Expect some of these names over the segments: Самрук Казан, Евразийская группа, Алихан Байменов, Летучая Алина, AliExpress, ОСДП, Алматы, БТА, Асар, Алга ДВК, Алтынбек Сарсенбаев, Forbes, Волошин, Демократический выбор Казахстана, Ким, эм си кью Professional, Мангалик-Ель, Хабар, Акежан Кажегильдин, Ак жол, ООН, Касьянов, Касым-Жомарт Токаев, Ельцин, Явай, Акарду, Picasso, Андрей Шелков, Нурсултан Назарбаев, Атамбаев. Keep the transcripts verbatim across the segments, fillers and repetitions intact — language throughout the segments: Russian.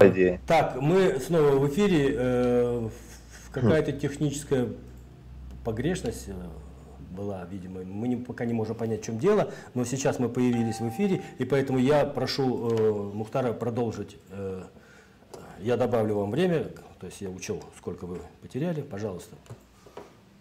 Идея. Так, мы снова в эфире. Э, Какая-то техническая погрешность была, видимо. Мы не, пока не можем понять, в чем дело, но сейчас мы появились в эфире, и поэтому я прошу э, Мухтара продолжить. Э, я добавлю вам время, то есть я учел, сколько вы потеряли. Пожалуйста.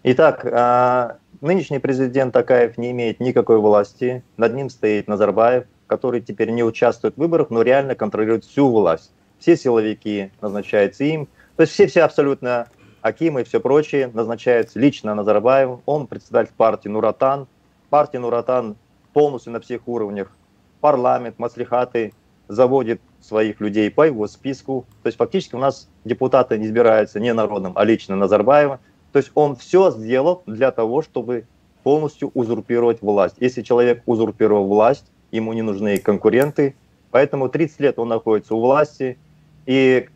Итак, э, нынешний президент Токаев не имеет никакой власти. Над ним стоит Назарбаев, который теперь не участвует в выборах, но реально контролирует всю власть. Все силовики назначаются им, то есть все-все абсолютно акимы и все прочие назначаются лично Назарбаевым. Он председатель партии Нур Отан. Партия Нур Отан полностью на всех уровнях. Парламент, маслихаты заводит своих людей по его списку. То есть фактически у нас депутаты не избираются не народом, а лично Назарбаева. То есть он все сделал для того, чтобы полностью узурпировать власть. Если человек узурпировал власть, ему не нужны конкуренты. Поэтому тридцать лет он находится у власти. И,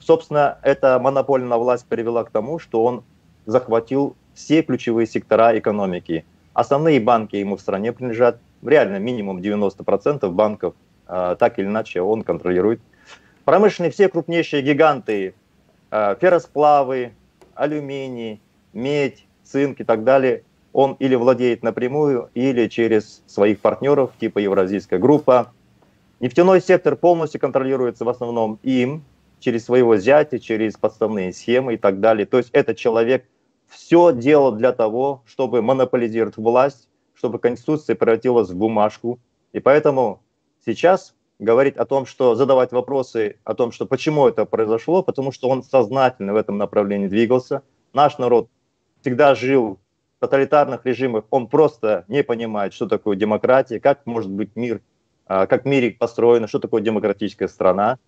собственно, эта монопольная власть привела к тому, что он захватил все ключевые сектора экономики. Основные банки ему в стране принадлежат. Реально, минимум девяносто процентов банков э, так или иначе он контролирует. Промышленные все крупнейшие гиганты, э, ферросплавы, алюминий, медь, цинк и так далее, он или владеет напрямую, или через своих партнеров, типа Евразийская группа. Нефтяной сектор полностью контролируется в основном им, через своего зятя, через подставные схемы и так далее. То есть этот человек все делал для того, чтобы монополизировать власть, чтобы Конституция превратилась в бумажку. И поэтому сейчас говорить о том, что задавать вопросы о том, что почему это произошло, потому что он сознательно в этом направлении двигался. Наш народ всегда жил в тоталитарных режимах, он просто не понимает, что такое демократия, как может быть мир, как в мире построено, что такое демократическая страна.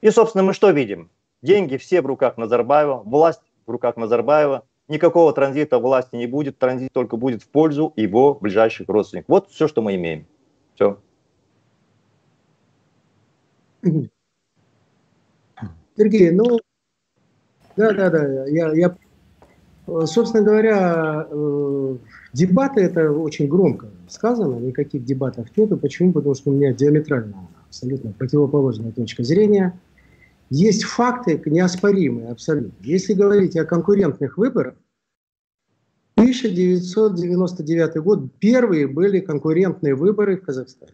И, собственно, мы что видим? Деньги все в руках Назарбаева, власть в руках Назарбаева, никакого транзита власти не будет, транзит только будет в пользу его ближайших родственников. Вот все, что мы имеем. Все. Сергей, ну, да-да-да, я, я, собственно говоря, э, дебаты — это очень громко сказано, никаких дебатов нету. Почему? Потому что у меня диаметрально абсолютно противоположная точка зрения. Есть факты неоспоримые абсолютно. Если говорить о конкурентных выборах, тысяча девятьсот девяносто девятый год первые были конкурентные выборы в Казахстане.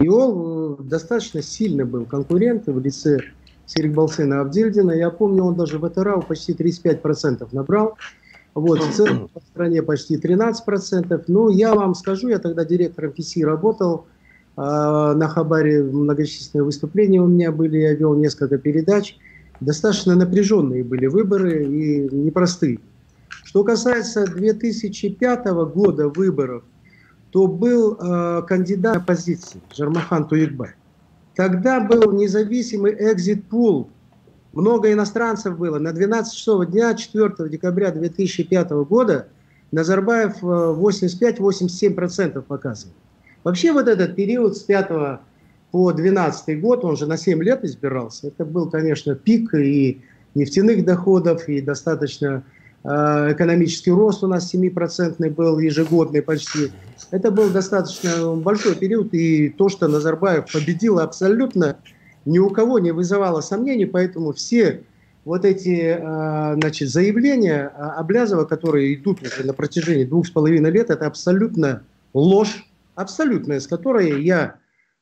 И он достаточно сильно был конкурент в лице Серикболсына Абдильдина. Я помню, он даже в БТА почти тридцать пять процентов набрал. Вот, в целом по стране почти тринадцать процентов. Ну, я вам скажу, я тогда директором ПИСИ работал. На Хабаре многочисленные выступления у меня были, я вел несколько передач. Достаточно напряженные были выборы и непростые. Что касается две тысячи пятого года выборов, то был э, кандидат оппозиции Жармахан Туякбай. Тогда был независимый экзит-пул. Много иностранцев было. На двенадцать часов дня четвёртого декабря две тысячи пятого года Назарбаев восемьдесят пять — восемьдесят семь процентов показывал. Вообще вот этот период с пятого по двенадцатый год, он же на семь лет избирался, это был, конечно, пик и нефтяных доходов, и достаточно э, экономический рост у нас семь процентов был ежегодный почти. Это был достаточно большой период, и то, что Назарбаев победил, абсолютно ни у кого не вызывало сомнений, поэтому все вот эти э, значит, заявления Аблязова, которые идут уже на протяжении двух с половиной лет, это абсолютно ложь. Абсолютная, с которой я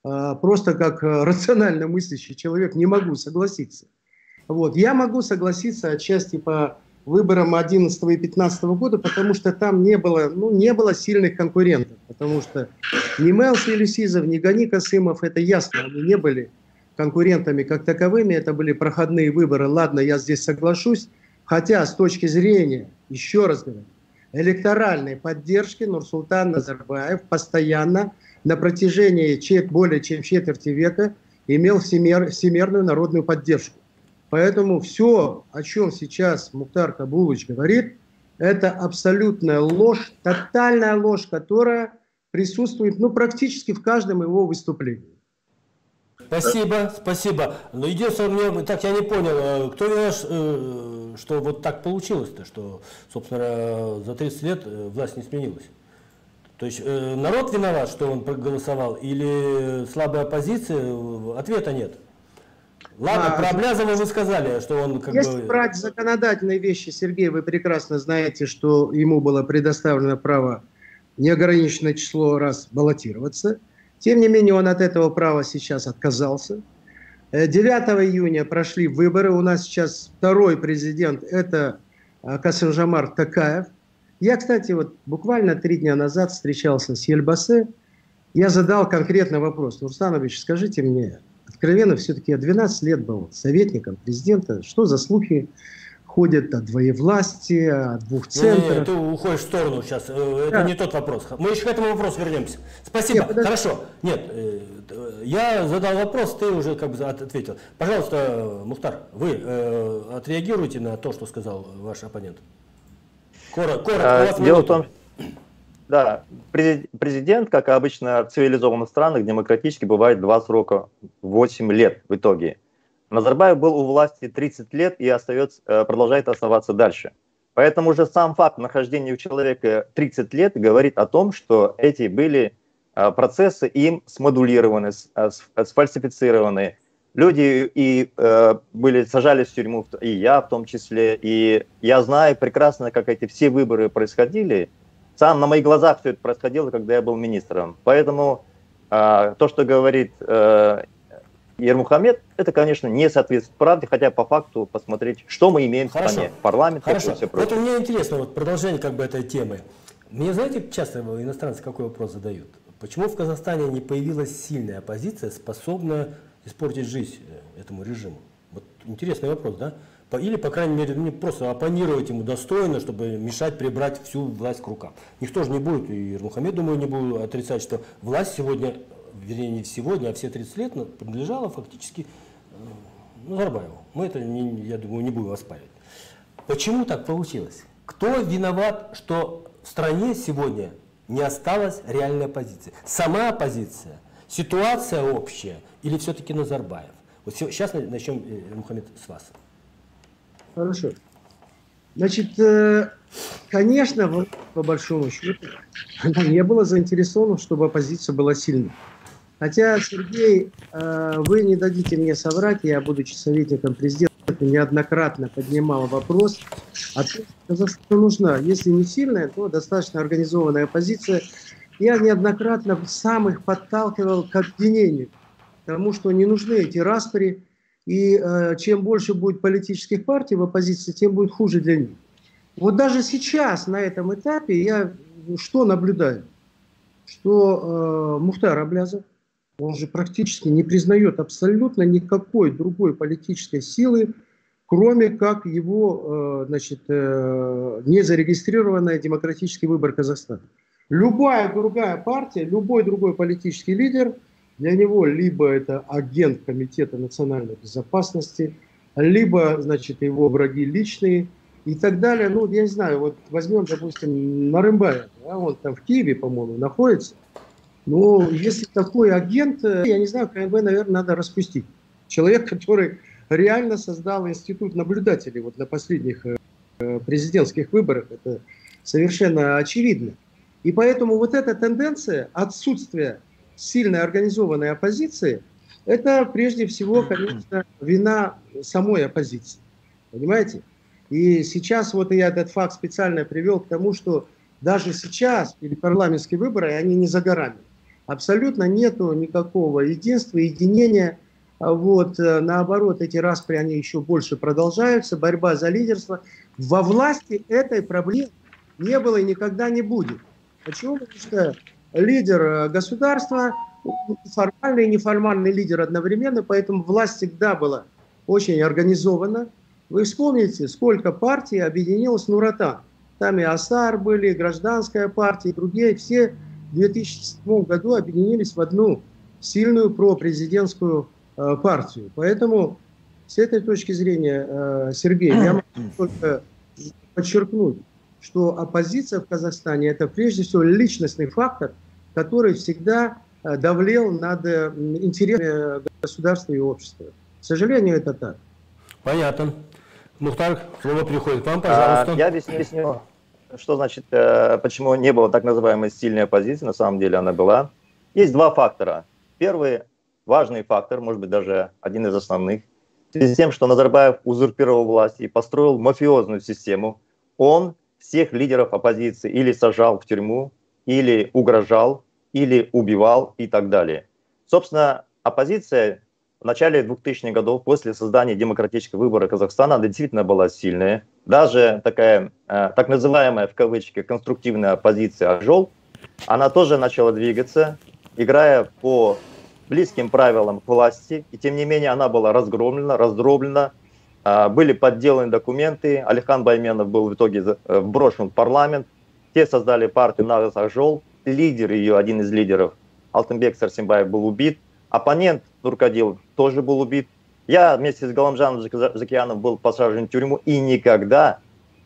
э, просто как рационально мыслящий человек не могу согласиться. Вот. Я могу согласиться отчасти по выборам одиннадцатого и пятнадцатого года, потому что там не было, ну, не было сильных конкурентов. Потому что ни Мэлс Елисизов, ни Гани Касымов, это ясно, они не были конкурентами как таковыми. Это были проходные выборы. Ладно, я здесь соглашусь. Хотя с точки зрения, еще раз говорю, электоральной поддержки Нурсултан Назарбаев постоянно на протяжении более чем четверти века имел всемер, всемирную народную поддержку. Поэтому все, о чем сейчас Мухтар Кабулович говорит, это абсолютная ложь, тотальная ложь, которая присутствует ну, практически в каждом его выступлении. Спасибо, спасибо. Но единственное, мне, так я не понял, кто виноват, что вот так получилось-то, что, собственно, за тридцать лет власть не сменилась? То есть народ виноват, что он проголосовал, или слабая оппозиция? Ответа нет. Ладно, а, про Аблязова вы сказали, что он как бы... Если брать законодательные вещи, Сергей, вы прекрасно знаете, что ему было предоставлено право неограниченное число раз баллотироваться. Тем не менее, он от этого права сейчас отказался. девятого июня прошли выборы. У нас сейчас второй президент, это Касым-Жомарт Токаев. Я, кстати, вот буквально три дня назад встречался с Ельбасы. Я задал конкретный вопрос. Нурсанович, скажите мне, откровенно, все-таки я двенадцать лет был советником президента. Что за слухи ходят о двоевластии, о двух центрах? Ты уходишь в сторону сейчас. Это да. не тот вопрос. Мы еще к этому вопросу вернемся. Спасибо. Нет, Хорошо. Нет, я задал вопрос, ты уже как бы ответил. Пожалуйста, Мухтар, вы отреагируете на то, что сказал ваш оппонент? Коротко. Коротко. Дело в том, да, президент, как обычно в цивилизованных странах, демократически бывает два срока, восемь лет в итоге. Назарбаев был у власти тридцать лет и остается, продолжает оставаться дальше. Поэтому уже сам факт нахождения у человека тридцать лет говорит о том, что эти были процессы им смодулированы, сфальсифицированы. Люди и э, были, сажались в тюрьму, и я в том числе. И я знаю прекрасно, как эти все выборы происходили. Сам на моих глазах все это происходило, когда я был министром. Поэтому э, то, что говорит э, Ермухамед, это, конечно, не соответствует правде, хотя по факту посмотреть, что мы имеем в стране. Парламент, Хорошо. Все прочее. Вот мне интересно, вот продолжение как бы этой темы. Мне, знаете, часто иностранцы какой вопрос задают? Почему в Казахстане не появилась сильная оппозиция, способная испортить жизнь этому режиму? Вот интересный вопрос, да? Или, по крайней мере, не просто оппонировать ему достойно, чтобы мешать прибрать всю власть к рукам. Никто же не будет, и Ермухамед, думаю, не будет отрицать, что власть сегодня, вернее, не сегодня, а все тридцать лет принадлежала фактически Назарбаеву. Мы это, не, я думаю, не будем оспаривать. Почему так получилось? Кто виноват, что в стране сегодня не осталась реальной оппозиции? Сама оппозиция, ситуация общая или все-таки Назарбаев? Вот сейчас начнем, Мухаммед, с вас. Хорошо. Значит, конечно, вот, по большому счету, она не была заинтересована, чтобы оппозиция была сильной. Хотя, Сергей, вы не дадите мне соврать, я, будучи советником президента, неоднократно поднимал вопрос, а Казахстану нужна, если не сильная, то достаточно организованная оппозиция. Я неоднократно сам их подталкивал к объединению, потому что не нужны эти распри. И э, чем больше будет политических партий в оппозиции, тем будет хуже для них. Вот даже сейчас на этом этапе я что наблюдаю? Что э, Мухтар Аблязов, он же практически не признает абсолютно никакой другой политической силы, кроме как его э, значит, э, незарегистрированная демократический выбор Казахстана. Любая другая партия, любой другой политический лидер, для него либо это агент Комитета национальной безопасности, либо, значит, его враги личные и так далее. Ну, я не знаю, вот возьмем, допустим, Марымбая, да, он там в Киеве, по-моему, находится. Но если такой агент, я не знаю, КНБ, наверное, надо распустить. Человек, который реально создал институт наблюдателей вот на последних президентских выборах, это совершенно очевидно. И поэтому вот эта тенденция отсутствия сильной организованной оппозиции, это прежде всего, конечно, вина самой оппозиции. Понимаете? И сейчас вот я этот факт специально привел к тому, что даже сейчас парламентские выборы, они не за горами. Абсолютно нету никакого единства, единения. Вот, наоборот, эти распри, они еще больше продолжаются. Борьба за лидерство. Во власти этой проблемы не было и никогда не будет. Почему? Потому что лидер государства, формальный и неформальный лидер одновременно, поэтому власть всегда была очень организована. Вы вспомните, сколько партий объединилось Нур Отан. Там и Асар были, и гражданская партия, и другие. Все в две тысячи седьмом году объединились в одну сильную пропрезидентскую э, партию. Поэтому с этой точки зрения, э, Сергей, я могу только подчеркнуть, что оппозиция в Казахстане – это прежде всего личностный фактор, который всегда давлел над интересами государства и общества. К сожалению, это так. Понятно. Мухтар, слово приходит к вам, пожалуйста. А, я объясню, что значит, почему не было так называемой сильной оппозиции, на самом деле она была. Есть два фактора. Первый важный фактор, может быть, даже один из основных – в связи с тем, что Назарбаев узурпировал власть и построил мафиозную систему, он всех лидеров оппозиции или сажал в тюрьму, или угрожал, или убивал и так далее. Собственно, оппозиция в начале двухтысячных годов, после создания демократического выбора Казахстана, она действительно была сильная. Даже такая, э, так называемая, в кавычках, конструктивная оппозиция «Ак жол», она тоже начала двигаться, играя по близким правилам власти. И тем не менее она была разгромлена, раздроблена, э, были подделаны документы. Алихан Байменов был в итоге вброшен в парламент. Те создали партию «Ак жол». Лидер ее, один из лидеров, Алтынбек Сарсенбаев, был убит. Оппонент Туркадилов тоже был убит. Я вместе с Галымжаном Жакияков был посажен в тюрьму, и никогда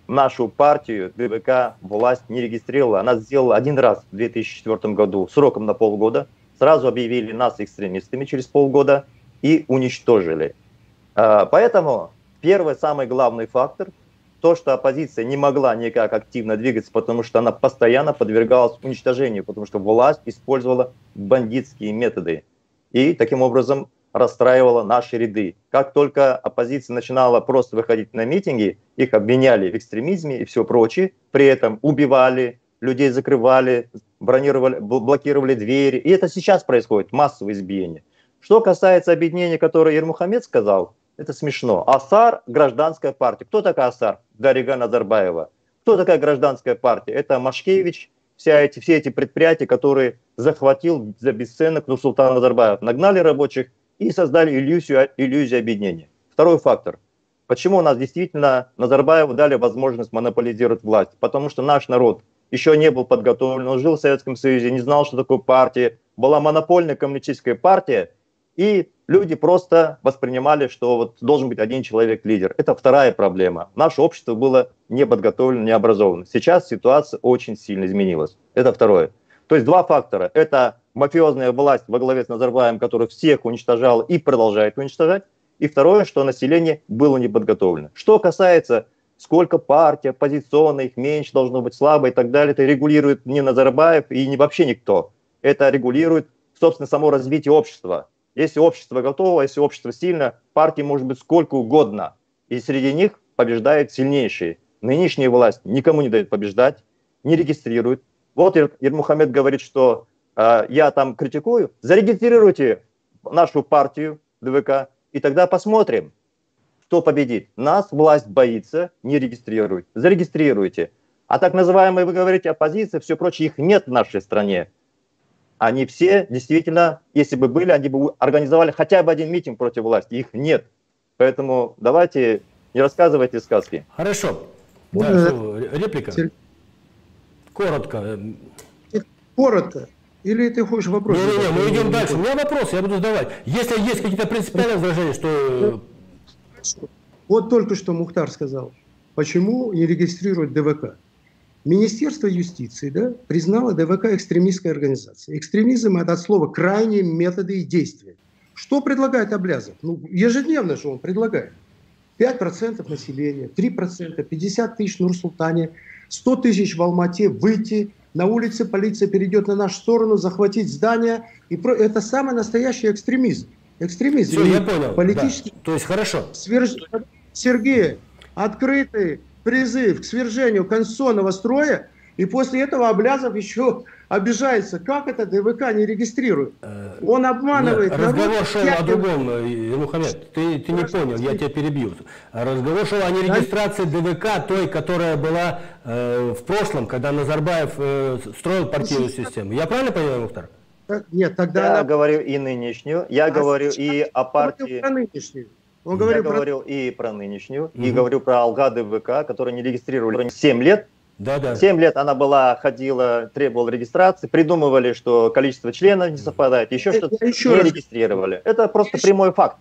нашу партию ДВК власть не регистрировала. Она сделала один раз в две тысячи четвёртом году сроком на полгода. Сразу объявили нас экстремистами через полгода и уничтожили. Поэтому первый, самый главный фактор, то, что оппозиция не могла никак активно двигаться, потому что она постоянно подвергалась уничтожению, потому что власть использовала бандитские методы. И таким образом расстраивала наши ряды. Как только оппозиция начинала просто выходить на митинги, их обвиняли в экстремизме и все прочее, при этом убивали, людей закрывали, бронировали, блокировали двери. И это сейчас происходит, массовое избиение. Что касается объединения, которое Ермухамед сказал, это смешно. Асар – гражданская партия. Кто такая Асар? Дарига Назарбаева. Кто такая гражданская партия? Это Машкевич. Все эти, все эти предприятия, которые захватил за бесценок Нурсултан Назарбаев, нагнали рабочих и создали иллюзию, иллюзию объединения. Второй фактор. Почему у нас действительно Назарбаеву дали возможность монополизировать власть? Потому что наш народ еще не был подготовлен, он жил в Советском Союзе, не знал, что такое партия. Была монопольная коммунистическая партия, и люди просто воспринимали, что вот должен быть один человек-лидер. Это вторая проблема. Наше общество было не подготовлено, не образовано. Сейчас ситуация очень сильно изменилась. Это второе. То есть два фактора. Это мафиозная власть во главе с Назарбаевым, которая всех уничтожала и продолжает уничтожать. И второе, что население было не подготовлено. Что касается, сколько партий, оппозиционных, меньше должно быть, слабо и так далее, это регулирует не Назарбаев и не вообще никто. Это регулирует, собственно, само развитие общества. Если общество готово, если общество сильно, партии может быть сколько угодно. И среди них побеждают сильнейшие. Нынешняя власть никому не дает побеждать, не регистрирует. Вот Ермухамед говорит, что э, я там критикую. Зарегистрируйте нашу партию ДВК, и тогда посмотрим, кто победит. Нас власть боится, не регистрирует. Зарегистрируйте. А так называемые, вы говорите, оппозиция, все прочее, их нет в нашей стране. Они все действительно, если бы были, они бы организовали хотя бы один митинг против власти. Их нет. Поэтому давайте не рассказывайте сказки. Хорошо. Да, реплика. Коротко. Коротко. Или ты хочешь вопрос? Не, не, мы идем дальше. У меня вопрос, я буду задавать. Если есть какие-то принципиальные возражения, что... Вот только что Мухтар сказал, почему не регистрировать ДВК. Министерство юстиции, да, признало ДВК экстремистской организацией. Экстремизм – это от слова «крайние методы и действия». Что предлагает Аблязов? Ну, ежедневно же он предлагает. пять процентов населения, три процента, пятьдесят тысяч в Нур-Султане, сто тысяч в Алматы выйти, на улице полиция перейдет на нашу сторону, захватить здание. И про... Это самый настоящий экстремизм. Экстремизм. Все, я понял. Политический... Да. То есть хорошо. Сверж... Сергей, открытый призыв к свержению конституционного строя, и после этого Аблязов еще обижается. Как это ДВК не регистрирует? Он обманывает. Нет, разговор шел я... о другом, Ермухамед. Ты, ты не понял, я тебя перебью. Разговор шел о нерегистрации ДВК, той, которая была э, в прошлом, когда Назарбаев э, строил партийную систему. Я правильно понимаю, Мухтар? Нет, тогда я она... говорю и нынешнюю, я а говорю и о партии... нынешнюю. Он говорил, Я про... говорил и про нынешнюю, угу. и говорю про Алга ДВК, которую не регистрировали семь лет. Да, да. семь лет она была, ходила, требовала регистрации, придумывали, что количество членов не совпадает, еще что-то не раз... регистрировали. Это просто еще... прямой факт.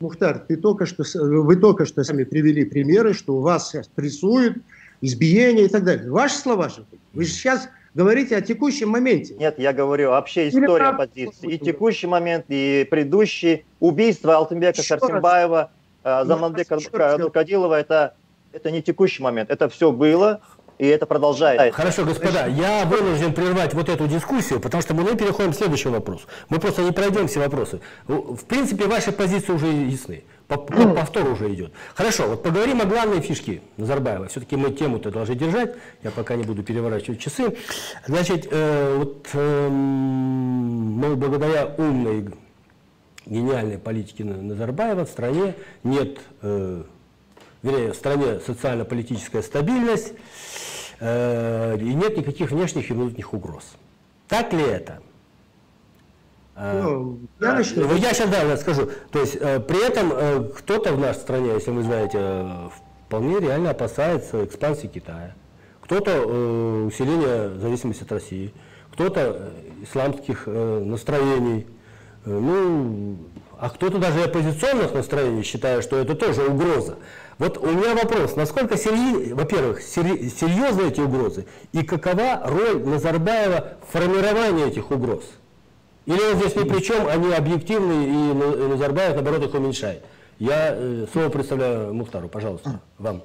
Мухтар, ты только что, вы только что сами привели примеры, что у вас сейчас прессуют, избиение и так далее. Ваши слова же. Вы же сейчас... Говорите о текущем моменте. Нет, я говорю вообще история оппозиции. И текущий момент, и предыдущий. Убийство Алтынбека Сарсенбаева, Заманбека Токадилова, это, это не текущий момент. Это все было. и это продолжает. Хорошо, господа, я вынужден прервать вот эту дискуссию, потому что мы переходим к следующему вопросу. Мы просто не пройдем все вопросы. В принципе, ваши позиции уже ясны. Повтор уже идет. Хорошо, вот поговорим о главной фишке Назарбаева. Все-таки мы тему-то должны держать. Я пока не буду переворачивать часы. Значит, э, вот э, мы благодаря умной, гениальной политике Назарбаева в стране нет, э, вернее, в стране социально-политическая стабильность э, и нет никаких внешних и внутренних угроз. Так ли это? Ну, да, я сейчас да, скажу. То есть при этом кто-то в нашей стране, если вы знаете, вполне реально опасается экспансии Китая, кто-то усиления зависимости от России, кто-то исламских настроений, ну, а кто-то даже оппозиционных настроений, считая, что это тоже угроза. Вот у меня вопрос, насколько, во-первых, серьезны эти угрозы и какова роль Назарбаева в формировании этих угроз? Или он здесь ни при чем, они объективны, и Назарбаев, наоборот, их уменьшает. Я слово представляю Мухтару, пожалуйста, вам.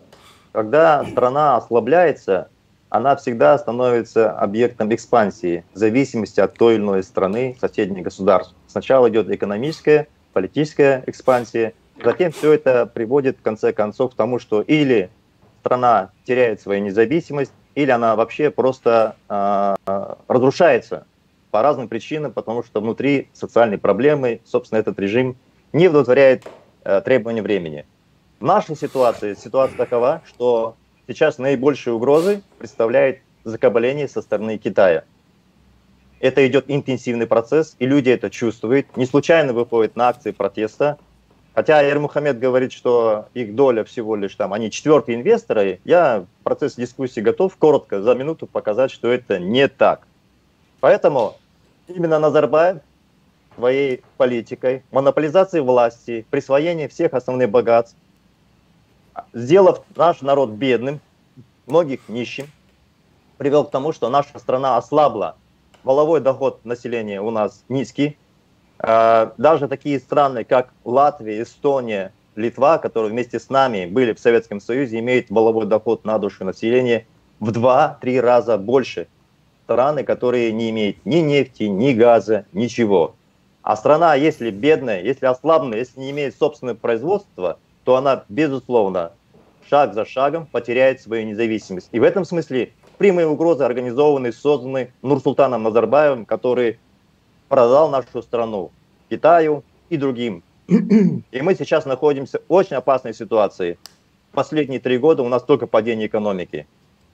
Когда страна ослабляется, она всегда становится объектом экспансии, в зависимости от той или иной страны, соседних государств. Сначала идет экономическая, политическая экспансия, затем все это приводит, в конце концов, к тому, что или страна теряет свою независимость, или она вообще просто э, разрушается. По разным причинам, потому что внутри социальной проблемы, собственно, этот режим не удовлетворяет э, требованиям времени. В нашей ситуации ситуация такова, что сейчас наибольшие угрозы представляет закабаление со стороны Китая. Это идет интенсивный процесс, и люди это чувствуют, не случайно выходят на акции протеста. Хотя Ермухамед говорит, что их доля всего лишь там, они четвертые инвесторы, я в процессе дискуссии готов коротко за минуту показать, что это не так. Поэтому именно Назарбаев своей политикой, монополизацией власти, присвоением всех основных богатств, сделав наш народ бедным, многих нищим, привел к тому, что наша страна ослабла. Валовой доход населения у нас низкий. Даже такие страны, как Латвия, Эстония, Литва, которые вместе с нами были в Советском Союзе, имеют валовой доход на душу населения в два-три раза больше. Страны, которые не имеют ни нефти, ни газа, ничего. А страна, если бедная, если ослабленная, если не имеет собственного производства, то она, безусловно, шаг за шагом потеряет свою независимость. И в этом смысле прямые угрозы организованы, созданы Нурсултаном Назарбаевым, который продал нашу страну Китаю и другим. И мы сейчас находимся в очень опасной ситуации. Последние три года у нас только падение экономики.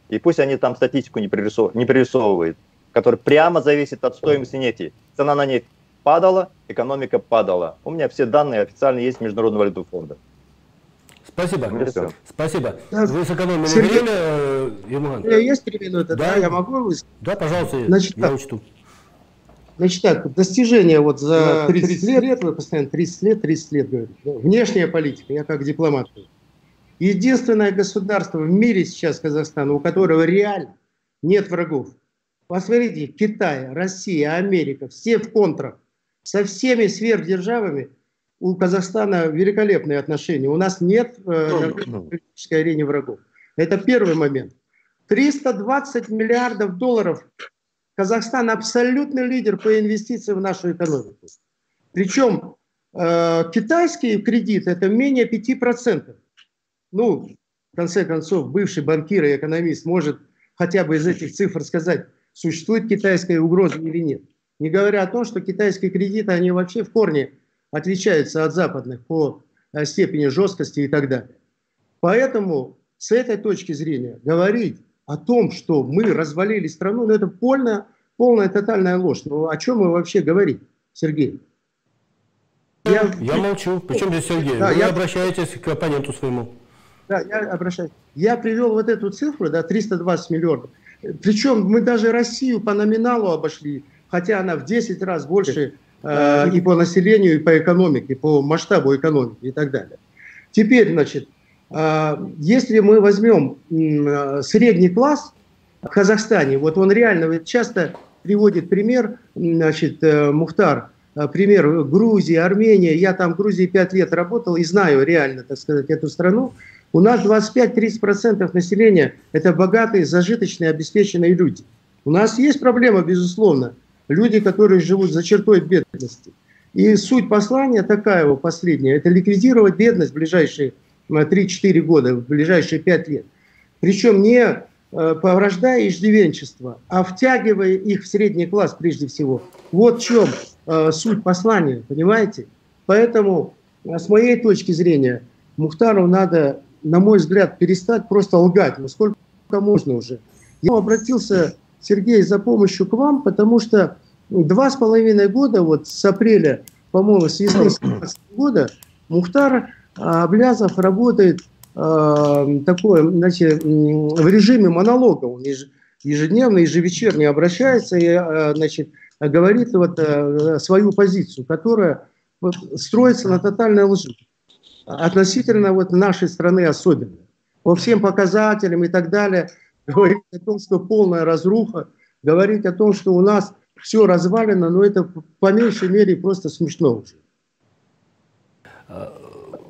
И пусть они там статистику не пририсовывают, которая прямо зависит от стоимости нефти. Цена на нефть падала, экономика падала. У меня все данные официально есть Международного валютного фонда. Спасибо. Спасибо. Спасибо. Да. Вы сэкономили Сергей, время, Юман. У меня есть три минуты, да, да я могу высказать? Да, пожалуйста, значит, я так, учту. Значит так, достижение вот за тридцать лет, вы постоянно тридцать лет, тридцать лет говорите. Внешняя политика, я как дипломат. Единственное государство в мире сейчас, Казахстан, у которого реально нет врагов. Посмотрите, Китай, Россия, Америка, все в контрах. Со всеми сверхдержавами у Казахстана великолепные отношения. У нас нет э, на политической арене врагов. Это первый момент. триста двадцать миллиардов долларов. Казахстан абсолютный лидер по инвестициям в нашу экономику. Причем э, китайский кредит это менее пяти процентов. Ну, в конце концов, бывший банкир и экономист может хотя бы из этих цифр сказать, существует китайская угроза или нет. Не говоря о том, что китайские кредиты, они вообще в корне отличаются от западных по степени жесткости и так далее. Поэтому с этой точки зрения говорить о том, что мы развалили страну, ну, это полная, полная тотальная ложь. Ну, о чем мы вообще говорим, Сергей? Я, я молчу. Причем здесь Сергей? Да, Вы я... обращаетесь к оппоненту своему. Да, я обращаюсь. Я привел вот эту цифру, да, триста двадцать миллиардов. Причем мы даже Россию по номиналу обошли, хотя она в десять раз больше э, и по населению, и по экономике, и по масштабу экономики и так далее. Теперь, значит, э, если мы возьмем э, средний класс в Казахстане, вот он реально часто приводит пример, значит, э, Мухтар, пример Грузии, Армении. Я там в Грузии пять лет работал и знаю реально, так сказать, эту страну. У нас двадцать пять — тридцать процентов населения – это богатые, зажиточные, обеспеченные люди. У нас есть проблема, безусловно, люди, которые живут за чертой бедности. И суть послания Токаева последняя – это ликвидировать бедность в ближайшие три-четыре года, в ближайшие пять лет. Причем не порождая иждивенчество, а втягивая их в средний класс прежде всего. Вот в чем суть послания, понимаете? Поэтому, с моей точки зрения, Мухтару надо, на мой взгляд, перестать просто лгать, насколько можно уже. Я обратился, Сергей, за помощью к вам, потому что два с половиной года, вот с апреля, по-моему, с весны две тысячи семнадцатого года, Мухтар Аблязов работает э, такое, значит, в режиме монолога. Он ежедневно, ежевечерне обращается и э, значит, говорит вот, э, свою позицию, которая вот, строится на тотальной лжи. Относительно вот нашей страны особенно. По всем показателям и так далее. Говорить о том, что полная разруха. Говорить о том, что у нас все развалено. Но это по меньшей мере просто смешно уже.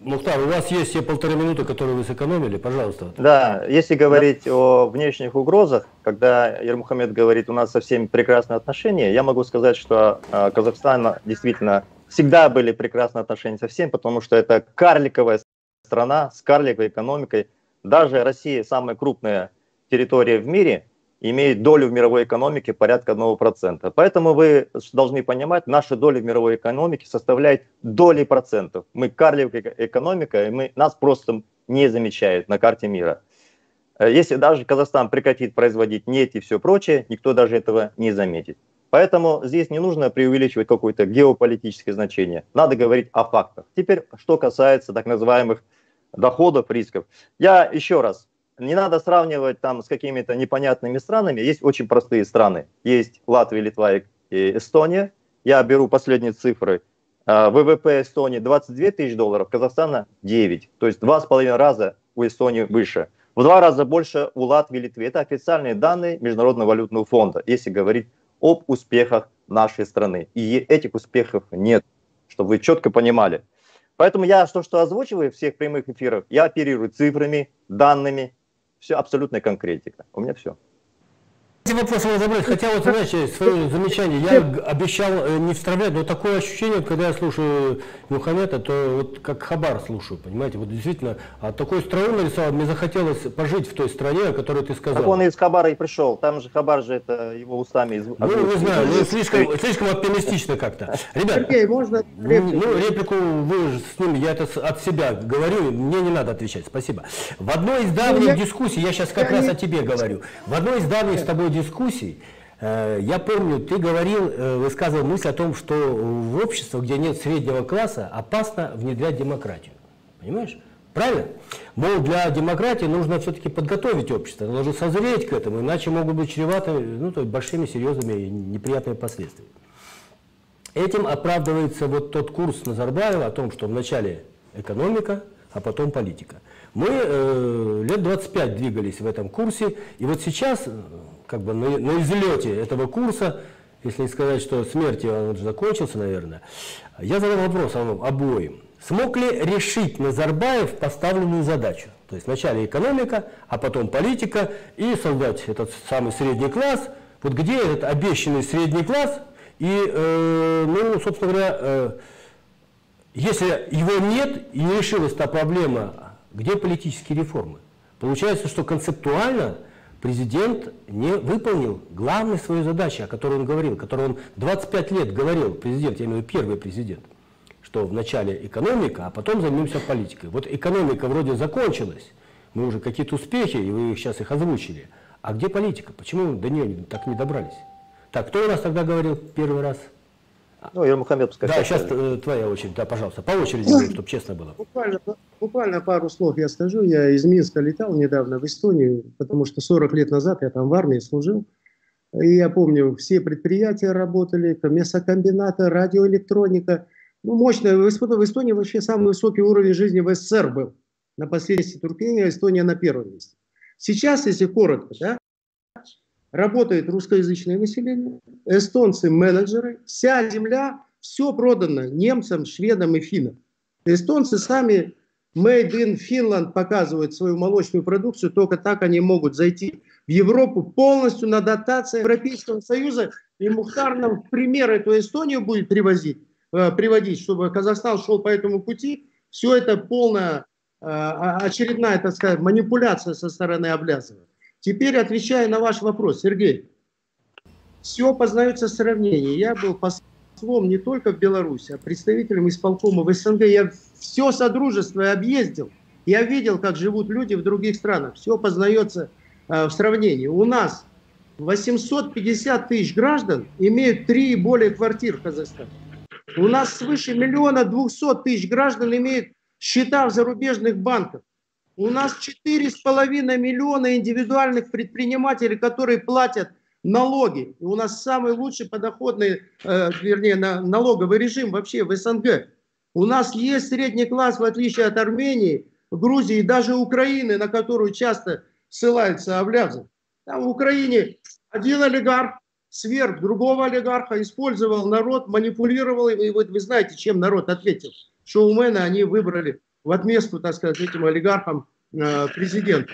Мухтар, у вас есть те полторы минуты, которые вы сэкономили. Пожалуйста. Да, если говорить да. о внешних угрозах, когда Ермухамед говорит, у нас со всеми прекрасные отношения, я могу сказать, что Казахстан действительно... Всегда были прекрасные отношения со всеми, потому что это карликовая страна с карликовой экономикой. Даже Россия, самая крупная территория в мире, имеет долю в мировой экономике порядка одного процента. Поэтому вы должны понимать, наша доля в мировой экономике составляет доли процентов. Мы карликовая экономика, и мы, нас просто не замечают на карте мира. Если даже Казахстан прекратит производить нефть и все прочее, никто даже этого не заметит. Поэтому здесь не нужно преувеличивать какое-то геополитическое значение. Надо говорить о фактах. Теперь, что касается так называемых доходов, рисков. Я еще раз, не надо сравнивать там с какими-то непонятными странами. Есть очень простые страны. Есть Латвия, Литва и Эстония. Я беру последние цифры. ВВП Эстонии двадцать две тысячи долларов, Казахстана девять. То есть два с половиной раза у Эстонии выше. В два раза больше у Латвии и Литвы. Это официальные данные Международного валютного фонда, если говорить об успехах нашей страны. И этих успехов нет, чтобы вы четко понимали. Поэтому я то, что озвучиваю в всех прямых эфирах, я оперирую цифрами, данными, все абсолютная конкретика. У меня все. Вопрос разобрать. Хотя вот, знаете, свое замечание, я обещал не вставлять, но такое ощущение, когда я слушаю Мухаммеда, то вот как Хабар слушаю, понимаете, вот действительно, а такую страну нарисовал, мне захотелось пожить в той стране, о которой ты сказал. Так он из Хабара и пришел, там же Хабар же это его устами из... Ну, не знаю, слишком, слишком оптимистично как-то. Ребята, Сергей, можно реплику? Ну, реплику вы же с ним, я это от себя говорю, мне не надо отвечать, спасибо. В одной из давних я... дискуссий, я сейчас как я раз не... о тебе говорю, в одной из давних с тобой дискуссий, я помню, ты говорил, высказывал мысль о том, что в обществе, где нет среднего класса, опасно внедрять демократию. Понимаешь? Правильно? Мол, для демократии нужно все-таки подготовить общество, оно должно созреть к этому, иначе могут быть чреваты ну, то есть большими, серьезными и неприятными последствиями. Этим оправдывается вот тот курс Назарбаева о том, что вначале экономика, а потом политика. Мы э, лет двадцать пять двигались в этом курсе, и вот сейчас... как бы на, на излете этого курса, если не сказать, что смертью он уже закончился, наверное, я задал вопрос вам обоим. Смог ли решить Назарбаев поставленную задачу? То есть вначале экономика, а потом политика, и создать этот самый средний класс. Вот где этот обещанный средний класс? И, э, ну, собственно говоря, э, если его нет и не решилась та проблема, где политические реформы? Получается, что концептуально президент не выполнил главную свою задачу, о которой он говорил, о которой он двадцать пять лет говорил, президент, я имею в виду первый президент, что вначале экономика, а потом займемся политикой. Вот экономика вроде закончилась, мы уже какие-то успехи, и вы сейчас их озвучили. А где политика? Почему до нее так не добрались? Так, кто у нас тогда говорил первый раз? Ну, Ермухамед, пускай. Да, сейчас э, твоя очередь, да, пожалуйста, по очереди, ну, чтобы честно было. Буквально, буквально пару слов я скажу. Я из Минска летал недавно в Эстонию, потому что сорок лет назад я там в армии служил. И я помню, все предприятия работали, мясокомбинаты, радиоэлектроника. Ну, мощно. В Эстонии вообще самый высокий уровень жизни в СССР был. На последствии Туркмении Эстония на первом месте. Сейчас, если коротко, да, работает русскоязычное население, эстонцы менеджеры, вся земля, все продано немцам, шведам и финнам. Эстонцы сами Made in Finland показывает свою молочную продукцию, только так они могут зайти в Европу полностью на дотации Европейского Союза. И Мухтар нам в пример эту Эстонию будет привозить, э, приводить, чтобы Казахстан шел по этому пути. Все это полная, э, очередная, так сказать, манипуляция со стороны Аблязова. Теперь отвечая на ваш вопрос, Сергей. Все познается в сравнении. Я был послом не только в Беларуси, а представителем исполкома в СНГ. Я все содружество объездил. Я видел, как живут люди в других странах. Все познается э, в сравнении. У нас восемьсот пятьдесят тысяч граждан имеют три и более квартир в Казахстане. У нас свыше миллиона двухсот тысяч граждан имеют счета в зарубежных банках. У нас четыре с половиной миллиона индивидуальных предпринимателей, которые платят налоги. И у нас самый лучший подоходный, э, вернее, на, налоговый режим вообще в СНГ. У нас есть средний класс, в отличие от Армении, Грузии и даже Украины, на которую часто ссылаются Аблязов. Там в Украине один олигарх сверх другого олигарха использовал народ, манипулировал им. И вот вы знаете, чем народ ответил. Шоумены они выбрали в отместку, так сказать, этим олигархам э, президента.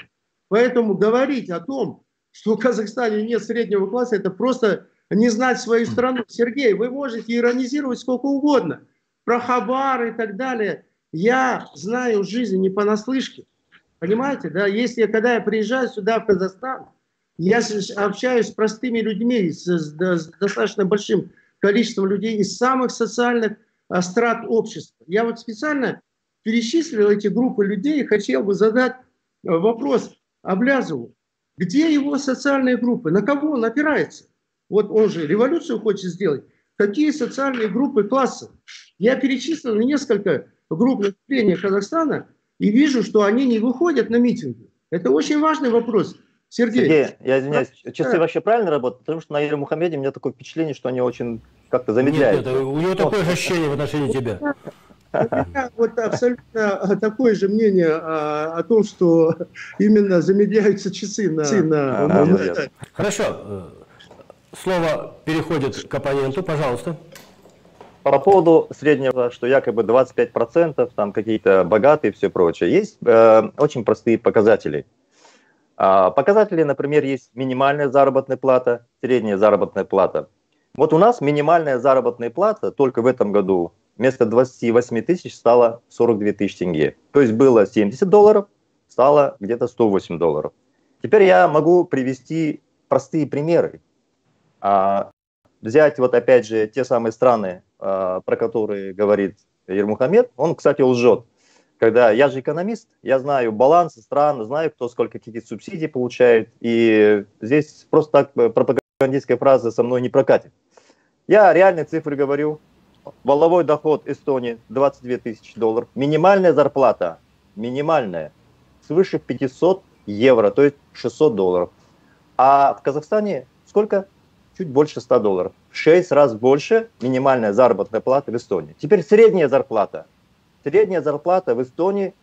Поэтому говорить о том, что в Казахстане нет среднего класса, это просто не знать свою страну. Сергей, вы можете иронизировать сколько угодно про Хабар и так далее. Я знаю жизнь не понаслышке. Понимаете, да? Если, когда я приезжаю сюда, в Казахстан, я общаюсь с простыми людьми, с, с, с достаточно большим количеством людей из самых социальных а, страт общества. Я вот специально перечислил эти группы людей и хотел бы задать вопрос Аблязову. Где его социальные группы? На кого он опирается? Вот он же революцию хочет сделать. Какие социальные группы класса? Я перечислил несколько групп населения Казахстана и вижу, что они не выходят на митинги. Это очень важный вопрос. Сергей, Сергей, я извиняюсь, а, часы а... вообще правильно работают? Потому что на Еле Мухаммеде у меня такое впечатление, что они очень как-то замедляют. Нет, нет, у него такое же ощущение в отношении тебя. У меня вот абсолютно такое же мнение о том, что именно замедляются часы на... Хорошо. Слово переходит к оппоненту, пожалуйста. По поводу среднего, что якобы двадцать пять процентов, там какие-то богатые и все прочее. Есть очень простые показатели. Показатели, например, есть минимальная заработная плата, средняя заработная плата. Вот у нас минимальная заработная плата только в этом году вместо двадцати восьми тысяч стала сорок две тысячи тенге. То есть было семьдесят долларов, стало где-то сто восемь долларов. Теперь я могу привести простые примеры. Взять вот опять же те самые страны, про которые говорит Ермухамед. Он, кстати, лжет. Когда я же экономист, я знаю балансы стран, знаю, кто сколько каких субсидий получает. И здесь просто так пропагандистская фраза со мной не прокатит. Я реальные цифры говорю. Валовой доход Эстонии двадцать две тысячи долларов. Минимальная зарплата, минимальная, свыше пятисот евро, то есть шестьсот долларов. А в Казахстане сколько? Чуть больше ста долларов. В шесть раз больше минимальная заработная плата в Эстонии. Теперь средняя зарплата. Средняя зарплата в Эстонии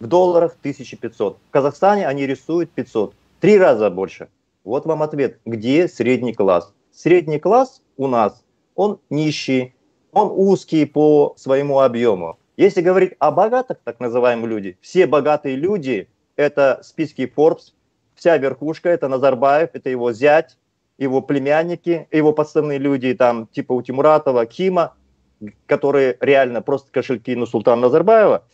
в долларах тысяча пятьсот. В Казахстане они рисуют пятьсот. Три раза больше. Вот вам ответ. Где средний класс? Средний класс у нас, он нищий, он узкий по своему объему. Если говорить о богатых, так называемых людей, все богатые люди – это списки Forbes, вся верхушка – это Назарбаев, это его зять, его племянники, его подставные люди, там типа у Тимуратова, Кима, которые реально просто кошельки Нурсултана Назарбаева.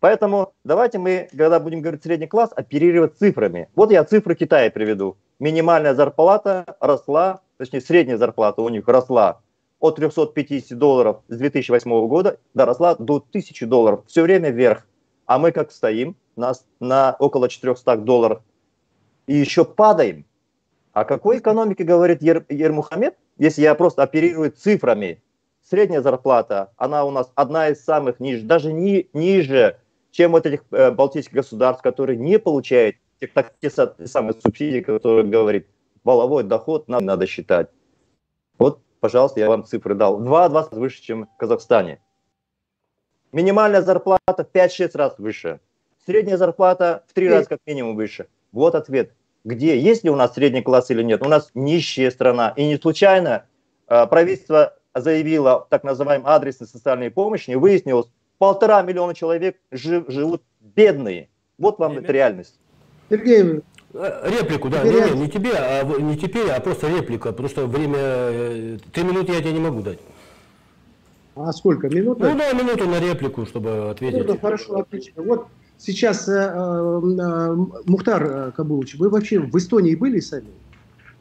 Поэтому давайте мы, когда будем говорить средний класс, оперировать цифрами. Вот я цифры Китая приведу. Минимальная зарплата росла, точнее средняя зарплата у них росла от трёхсот пятидесяти долларов с две тысячи восьмого года, доросла до тысячи долларов, все время вверх. А мы как стоим, нас на около четырёхсот долларов и еще падаем. О какой экономике говорит Ер, Ермухамед, если я просто оперирую цифрами? Средняя зарплата, она у нас одна из самых нижних, даже ни, ниже, чем вот этих э, балтийских государств, которые не получают те, так, те самые субсидии, которые говорит, валовой доход нам надо считать. Вот, пожалуйста, я вам цифры дал. два-два выше, чем в Казахстане. Минимальная зарплата в пять-шесть раз выше. Средняя зарплата в три раза как минимум выше. Вот ответ. Где? Есть ли у нас средний класс или нет? У нас нищая страна. И не случайно э, правительство заявила так называемую адресную социальную помощь, и выяснилось, полтора миллиона человек жив, живут бедные. Вот вам это реальность. Сергей, реплику, да, не, не, не тебе, а не теперь, а просто реплика, потому что время, три минуты я тебе не могу дать. А сколько? Минута? Ну да, минуту на реплику, чтобы ответить. Минута, хорошо, отлично. Вот сейчас, э, э, Мухтар Кабулович, вы вообще в Эстонии были сами?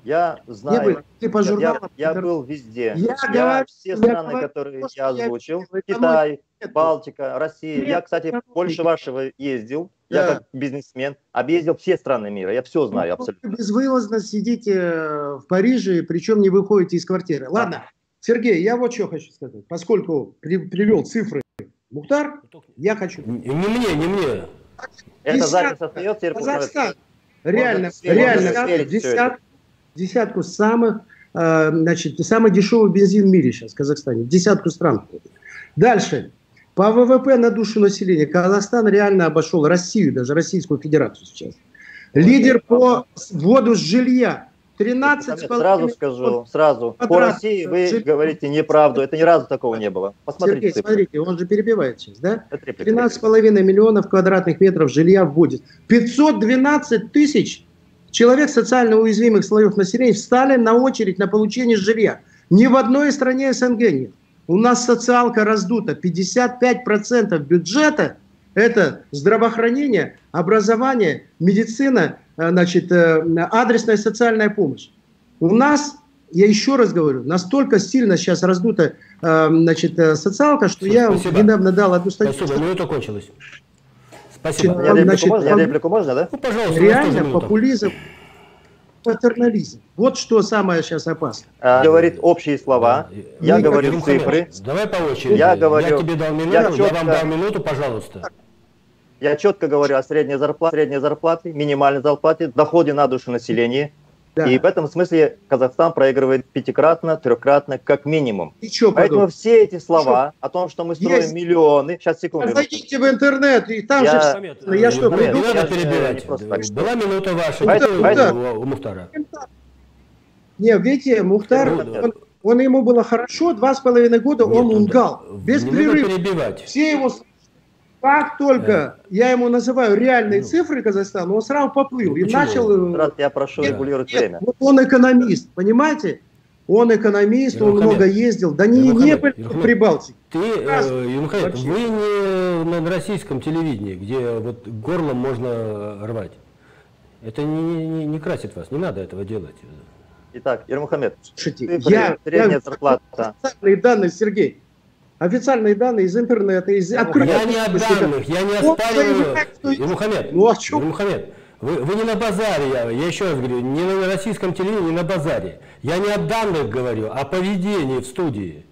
Я знаю. Ты по журналам, я, я был везде. Я, я говорю, все страны, говорю, которые я озвучил, я... Китай, нет, Балтика, Россия. Нет, я, кстати, нет, больше вашего ездил. Да. Я как бизнесмен объездил все страны мира. Я все знаю, ну, абсолютно. Вы безвылазно сидите в Париже, причем не выходите из квартиры. Ладно, Сергей, я вот что хочу сказать. Поскольку привел цифры Мухтар, я хочу... Не мне, не мне. Это запись остается. Казахстан. Реально, реально. Десятка. Десятку самых, значит, самый дешевый бензин в мире сейчас в Казахстане. Десятку стран. Дальше. По ВВП на душу населения Казахстан реально обошел Россию, даже Российскую Федерацию сейчас. Лидер по вводу жилья. тринадцать с половиной. Сразу скажу, сразу. По России вы жилья. Говорите неправду. Это ни разу такого не было. Посмотрите. Сергей, смотрите, он же перебивает сейчас, да? тринадцать с половиной миллионов квадратных метров жилья вводит. пятьсот двенадцать тысяч... человек социально уязвимых слоев населения встали на очередь на получение жилья. Ни в одной стране СНГ нет. У нас социалка раздута. пятьдесят пять процентов бюджета – это здравоохранение, образование, медицина, значит, адресная социальная помощь. У нас, я еще раз говорю, настолько сильно сейчас раздута, значит, социалка, что Спасибо. я недавно дал одну статью. Спасибо, минута кончилась. Спасибо. Значит, я, реплику значит, можно? я реплику можно, да? Ну, пожалуйста. Реально популизм, патернализм. Вот что самое сейчас опасно. А, говорит общие слова, да. я Никак говорю Рухамед. цифры. Давай по очереди. Я, я говорю, тебе дал минуту, я, четко, я вам дал минуту, пожалуйста. Я четко говорю о средней зарплате, средней зарплате, минимальной зарплате, доходе на душу населения. Да. И в этом смысле Казахстан проигрывает пятикратно, трехкратно, как минимум. И чё, Поэтому подумал? все эти слова что? о том, что мы строим Есть. миллионы... Сейчас, секунду. А зайдите в интернет, и там я... же... Я, я что, приду? Не надо перебирать. Была минута ваша. Мухтар, Мухтар. У Мухтара. Не, видите, Мухтар, ну, да. он, он ему было хорошо, два с половиной года Нет, он лгал. Без перерыва. Все его... Как только да. я ему называю реальные ну. цифры Казахстана, он сразу поплыл. Ну, и начал... Раз я прошу нет, регулировать нет, время. Вот он экономист, понимаете? Он экономист, Ирухамед. он много ездил. Да не, не были в Прибалтике. Ты, Ирухамед, вы не на российском телевидении, где вот горлом можно рвать. Это не, не, не красит вас, не надо этого делать. Итак, Ирмухамед, я средняя зарплата. Данные, Сергей. Официальные данные из интернета, из открытых... Я не о данных, я не оспариваю... Мухаммед, ну, а Мухаммед, вы, вы не на базаре, я, я еще раз говорю, не на российском телевидении, не на базаре. Я не о данных говорю, о поведении в студии.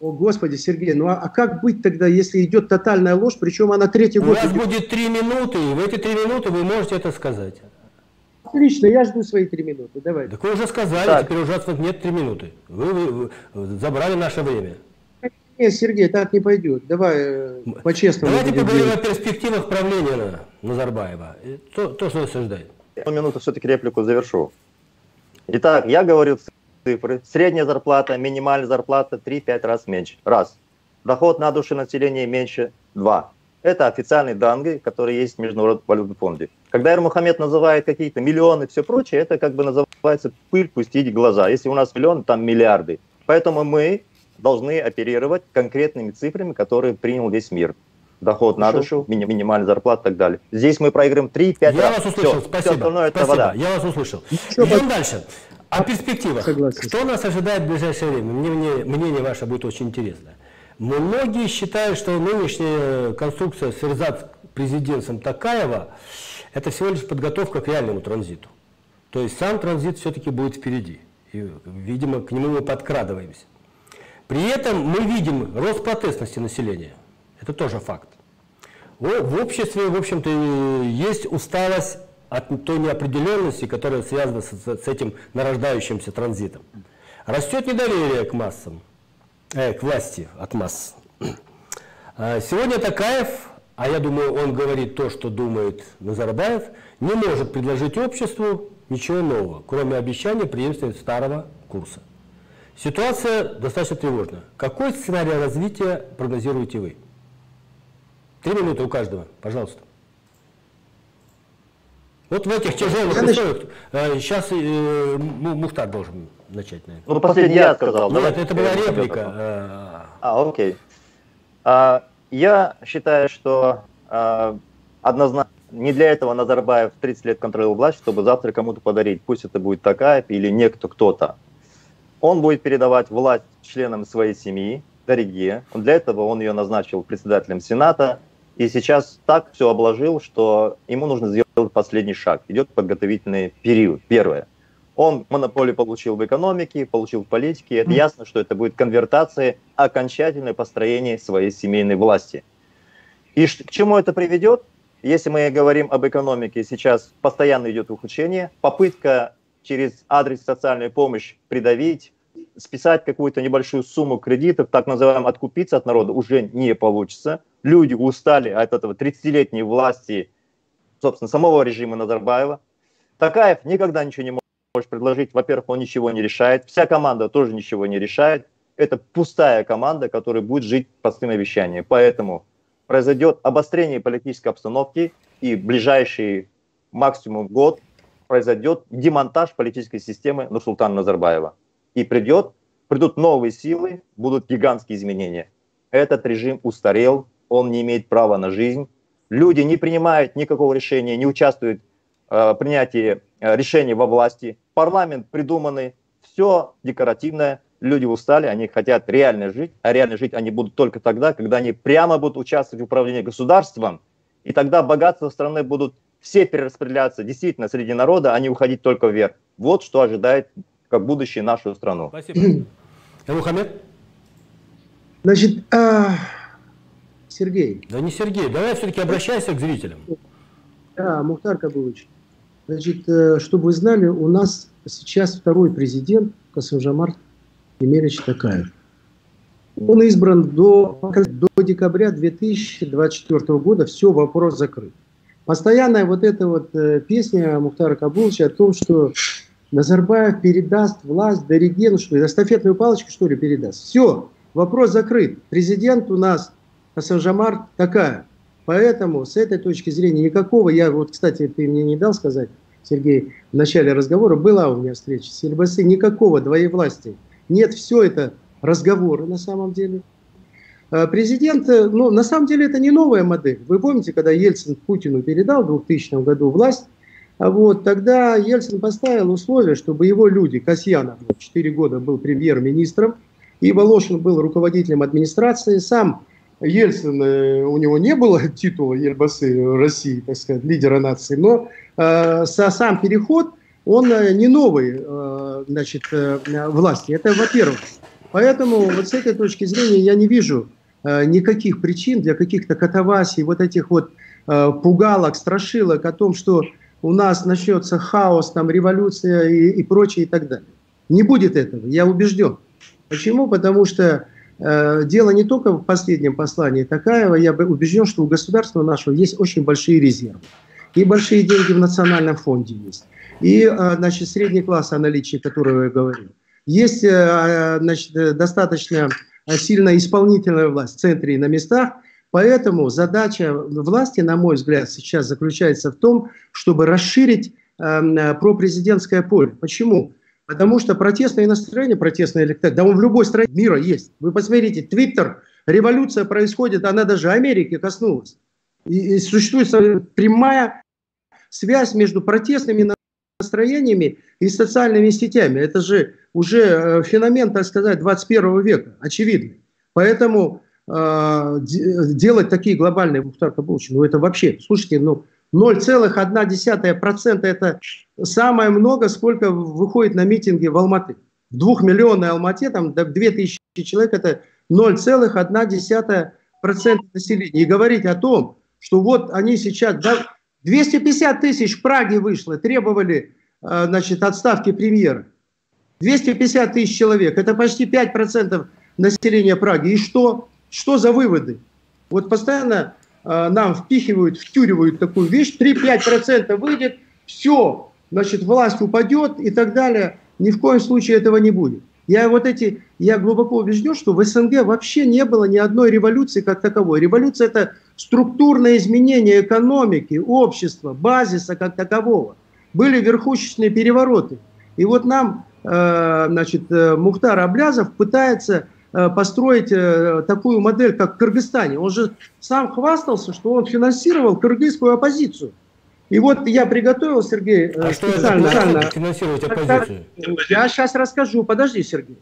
О, Господи, Сергей, ну а, а как быть тогда, если идет тотальная ложь, причем она третий год... У вас будет три минуты, и в эти три минуты вы можете это сказать. Отлично, я жду свои три минуты, давай. Так вы уже сказали, так. теперь у вас нет три минуты. Вы, вы, вы забрали наше время. Нет, Сергей, так не пойдет. Давай по-честному. Давайте поговорим о перспективах правления Назарбаева. То, то что осуждает. Я минуту все-таки реплику завершу. Итак, я говорю цифры. Средняя зарплата, минимальная зарплата три-пять раз меньше. Раз. Доход на душу населения меньше. Два. Это официальные данные, которые есть в Международном валютном фонде. Когда Ирмухамед называет какие-то миллионы и все прочее, это как бы называется пыль пустить в глаза. Если у нас миллион, там миллиарды. Поэтому мы... должны оперировать конкретными цифрами, которые принял весь мир. Доход Хорошо. на душу, минимальная зарплата и так далее. Здесь мы проиграем три-пять раз. Вас услышал, все, спасибо. Все остальное спасибо. это вода. Я вас услышал. Идем под... дальше. О перспективах. Согласен. Что нас ожидает в ближайшее время? Мне, мне, мнение ваше будет очень интересно. Многие считают, что нынешняя конструкция с эрзац-президентом Токаева это всего лишь подготовка к реальному транзиту. То есть сам транзит все-таки будет впереди. И, видимо, к нему мы подкрадываемся. При этом мы видим рост протестности населения. Это тоже факт. В обществе, в общем-то, есть усталость от той неопределенности, которая связана с этим нарождающимся транзитом. Растет недоверие к массам, э, к власти от масс. Сегодня Токаев, а я думаю, он говорит то, что думает Назарбаев, не может предложить обществу ничего нового, кроме обещания преемственности старого курса. Ситуация достаточно тревожна. Какой сценарий развития прогнозируете вы? Три минуты у каждого, пожалуйста. Вот в этих тяжелых условиях сейчас э, Мухтар должен начать, наверное. Ну, последний я сказал. Нет, да? Это была реплика. А, окей. А, я считаю, что а, однозначно не для этого Назарбаев тридцать лет контролировал власть, чтобы завтра кому-то подарить. Пусть это будет Токаев или некто, кто-то. Он будет передавать власть членам своей семьи, Дариге. Для этого он ее назначил председателем Сената. И сейчас так все обложил, что ему нужно сделать последний шаг. Идет подготовительный период. Первое. Он монополию получил в экономике, получил в политике. Это ясно, что это будет конвертация, окончательное построение своей семейной власти. И к чему это приведет? Если мы говорим об экономике, сейчас постоянно идет ухудшение. Попытка через адрес социальной помощи придавить, списать какую-то небольшую сумму кредитов, так называемым откупиться от народа, уже не получится. Люди устали от этого тридцатилетней власти, собственно, самого режима Назарбаева. Токаев никогда ничего не может предложить. Во-первых, он ничего не решает. Вся команда тоже ничего не решает. Это пустая команда, которая будет жить простым обещанием. Поэтому произойдет обострение политической обстановки, и в ближайший максимум год произойдет демонтаж политической системы Нурсултана Назарбаева. И придет, придут новые силы, будут гигантские изменения. Этот режим устарел, он не имеет права на жизнь. Люди не принимают никакого решения, не участвуют э, в принятии э, решений во власти. Парламент придуманный, все декоративное. Люди устали, они хотят реально жить, а реально жить они будут только тогда, когда они прямо будут участвовать в управлении государством. И тогда богатства страны будут все перераспределяться действительно среди народа, а не уходить только вверх. Вот что ожидает как будущее нашу страну. Спасибо. Мухаммед? Значит, а... Сергей. Да не Сергей, давай все-таки обращайся к зрителям. Да, Мухтар Кабулович. Значит, чтобы вы знали, у нас сейчас второй президент Касым-Жомарт Токаев Токаев. Он избран до, до декабря две тысячи двадцать четвёртого года, все, вопрос закрыт. Постоянная вот эта вот песня Мухтара Кабуловича о том, что Назарбаев передаст власть Дариге, ну что ли, эстафетную палочку, что ли, передаст. Все, вопрос закрыт. Президент у нас Касым-Жомарт Токаев. Поэтому с этой точки зрения никакого, я вот, кстати, ты мне не дал сказать, Сергей, в начале разговора, была у меня встреча с Ельбасы, никакого двоевластия. Нет, все это разговоры на самом деле. Президент, ну, на самом деле это не новая модель. Вы помните, когда Ельцин Путину передал в двухтысячном году власть, вот, тогда Ельцин поставил условие, чтобы его люди, Касьянов четыре года был премьер-министром, и Волошин был руководителем администрации. Сам Ельцин, у него не было титула Ельбасы России, так сказать, лидера нации, но э, сам переход, он не новый, э, значит, э, власти. Это во-первых. Поэтому вот с этой точки зрения я не вижу э, никаких причин для каких-то катавасий, вот этих вот э, пугалок, страшилок о том, что у нас начнется хаос, там, революция и, и прочее, и так далее. Не будет этого, я убежден. Почему? Потому что э, дело не только в последнем послании Токаева, я убежден, что у государства нашего есть очень большие резервы. И большие деньги в национальном фонде есть. И, значит, средний класс, о наличии которого я говорил. Есть, значит, достаточно сильно исполнительная власть в центре и на местах. Поэтому задача власти, на мой взгляд, сейчас заключается в том, чтобы расширить э, пропрезидентское поле. Почему? Потому что протестное настроение, протестный электорат, да он в любой стране мира есть. Вы посмотрите, Твиттер, революция происходит, она даже Америки коснулась. И, и существует прямая связь между протестными настроениями, настроениями и социальными сетями. Это же уже феномен, так сказать, двадцать первого века, очевидный. Поэтому э, делать такие глобальные, Мухтар Кабулович, ну это вообще, слушайте, ну ноль целых одна десятая процента это самое много, сколько выходит на митинги в Алматы. В двухмиллионной Алмате, там две тысячи человек, это ноль целых одна десятая процента населения. И говорить о том, что вот они сейчас... двести пятьдесят тысяч в Праге вышло, требовали, значит, отставки премьера. двести пятьдесят тысяч человек, это почти пять процентов населения Праги. И что? Что за выводы? Вот постоянно нам впихивают, втюривают такую вещь, три-пять процентов выйдет, все, значит, власть упадет и так далее. Ни в коем случае этого не будет. Я вот эти, я глубоко убежден, что в СНГ вообще не было ни одной революции как таковой. Революция – это структурное изменение экономики, общества, базиса как такового. Были верхушечные перевороты. И вот нам, значит, Мухтар Аблязов пытается построить такую модель, как в Кыргызстане. Он же сам хвастался, что он финансировал кыргызскую оппозицию. И вот я приготовил, Сергей, а специально... Что финансировать оппозицию? Я сейчас расскажу. Подожди, Сергей.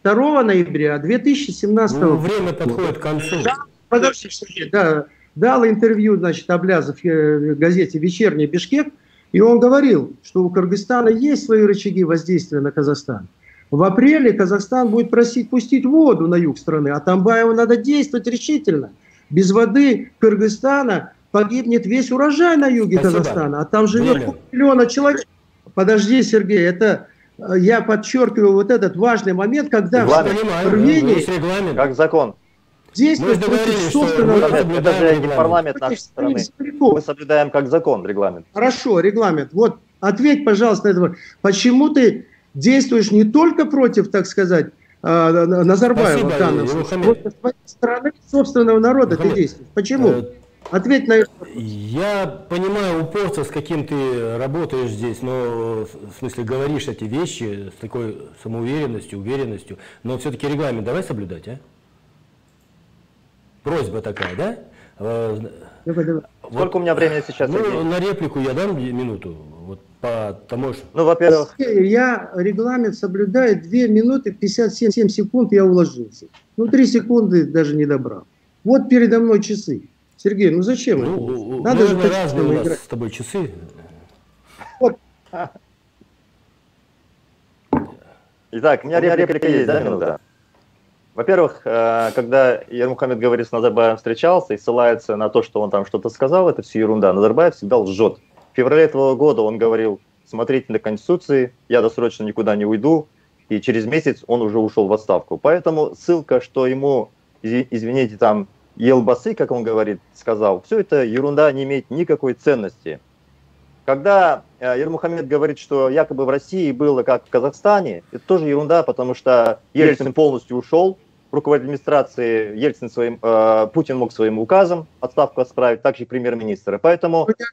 второго ноября две тысячи семнадцатого ну, время подходит к концу. Да, подожди, Сергей. Да, дал интервью, значит, Аблязов в газете «Вечерний Бишкек». И он говорил, что у Кыргызстана есть свои рычаги воздействия на Казахстан. В апреле Казахстан будет просить пустить воду на юг страны, а Атамбаеву надо действовать решительно. Без воды Кыргызстана погибнет весь урожай на юге Спасибо. Казахстана, а там живет полмиллиона человек. Подожди, Сергей, это я подчеркиваю вот этот важный момент, когда в Армении... Как закон. Здесь мы договорились, что мы даже не парламент нашей страны. Мы соблюдаем как закон регламент. Хорошо, регламент. Вот ответь, пожалуйста, на это. Почему ты действуешь не только против, так сказать, Назарбаева в данном случае, против своей страны, собственного народа ты действуешь? Почему? Ответь на это. Я понимаю упорство, с каким ты работаешь здесь, но в смысле говоришь эти вещи с такой самоуверенностью, уверенностью, но все-таки регламент давай соблюдать, а? Просьба такая, да? Давай, давай. Вот. Сколько у меня времени сейчас? Ну, на реплику я дам минуту. Вот потому что... Ну, во-первых... Я регламент соблюдаю две минуты пятьдесят семь секунд, я уложился. Ну, три секунды даже не добрал. Вот передо мной часы. Сергей, ну зачем? Ну, надо же разные у нас играть. С тобой часы. Вот. Итак, у меня реплика есть, да, минута? Во-первых, когда Ермухамед говорит, с Назарбаевым встречался и ссылается на то, что он там что-то сказал, это все ерунда. Назарбаев всегда лжет. В феврале этого года он говорил, смотрите на Конституции, я досрочно никуда не уйду, и через месяц он уже ушел в отставку. Поэтому ссылка, что ему, извините, там, елбасы, как он говорит, сказал, все это ерунда, не имеет никакой ценности. Когда Ермухамед говорит, что якобы в России было как в Казахстане, это тоже ерунда, потому что Ельцин полностью ушел, руководитель администрации Ельцин своим, э, Путин мог своим указом отставку отправить, также премьер-министра. Поэтому попытка,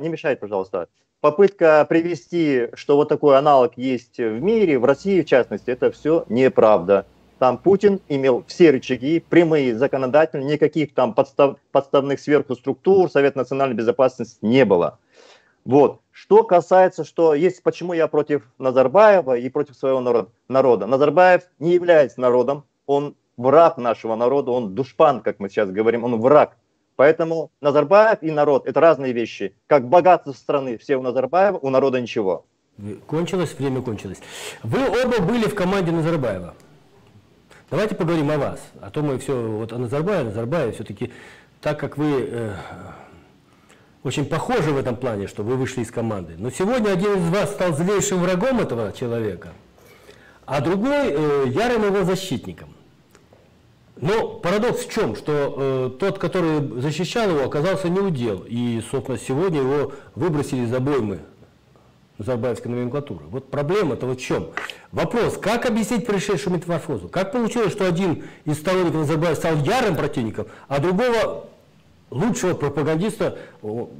не мешает, пожалуйста, попытка привести, что вот такой аналог есть в мире, в России в частности, это все неправда. Там Путин имел все рычаги, прямые, законодательные, никаких там подстав, подставных сверху структур, Совет национальной безопасности не было. Вот. Что касается, что есть, почему я против Назарбаева и против своего народа. Назарбаев не является народом, он враг нашего народа, он душпан, как мы сейчас говорим, он враг. Поэтому Назарбаев и народ – это разные вещи. Как богатство страны, все у Назарбаева, у народа ничего. Кончилось, время кончилось. Вы оба были в команде Назарбаева. Давайте поговорим о вас, а то мы все вот о Назарбаеве, Назарбаеве все-таки, так как вы э, очень похожи в этом плане, что вы вышли из команды, но сегодня один из вас стал злейшим врагом этого человека, а другой э, ярым его защитником. Но парадокс в чем, что э, тот, который защищал его, оказался неудел, и, собственно, сегодня его выбросили из обоймы назарбаевской номенклатуры. Вот проблема-то вот в чем? Вопрос, как объяснить происшедшую метаморфозу? Как получилось, что один из сторонников Назарбаева стал ярым противником, а другого лучшего пропагандиста ну,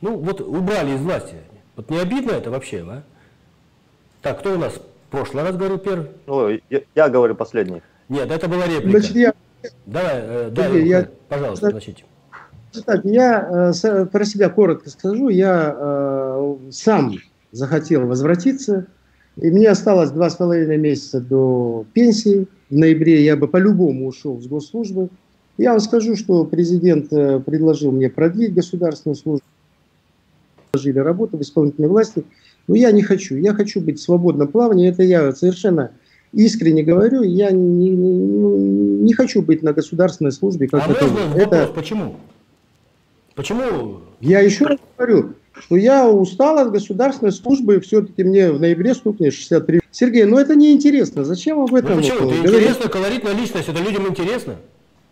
вот, убрали из власти? Вот не обидно это вообще, а? Так, кто у нас в прошлый раз говорил первый? Ну, я, я говорю последний. Нет, это была реплика. Значит, я... Давай, э, дай, я... пожалуйста, значит. Так, я э, про себя коротко скажу. Я э, сам захотел возвратиться, и мне осталось два с половиной месяца до пенсии. В ноябре я бы по-любому ушел с госслужбы. Я вам скажу, что президент э, предложил мне продлить государственную службу, предложили работу в исполнительной власти. Но я не хочу. Я хочу быть в свободном плавании. Это я совершенно искренне говорю. Я не, не, не хочу быть на государственной службе. Как а можно это... Почему? Почему? Я еще раз говорю, что я устал от государственной службы, и все-таки мне в ноябре стукнет шестьдесят три. Сергей, ну это неинтересно. Зачем вам в этом? Ну почему? Это интересно, колоритная личность, это людям интересно.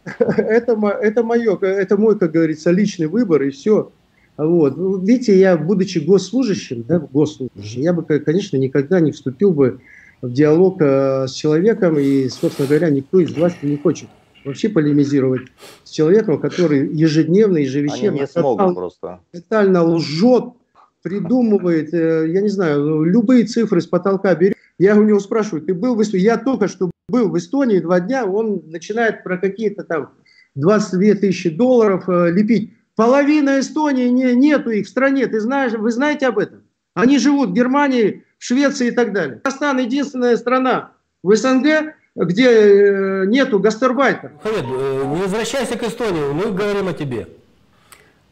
это, это, мое, это мой, как говорится, личный выбор, и все. Вот. Видите, я, будучи госслужащим, да, госслужащим, я бы, конечно, никогда не вступил бы в диалог с человеком, и, собственно говоря, никто из власти не хочет вообще полемизировать с человеком, который ежедневно, ежевечерно тотально лжет, придумывает, я не знаю, любые цифры с потолка берет. Я у него спрашиваю, ты был в Эстонии? Я только что был в Эстонии два дня, он начинает про какие-то там двадцать две тысячи долларов лепить. Половина Эстонии не, нету их в стране, ты знаешь, вы знаете об этом? Они живут в Германии, в Швеции и так далее. Казахстан — единственная страна в СНГ, где нету гастарбайтеров. Мухаммед, не возвращайся к Эстонии, мы говорим о тебе.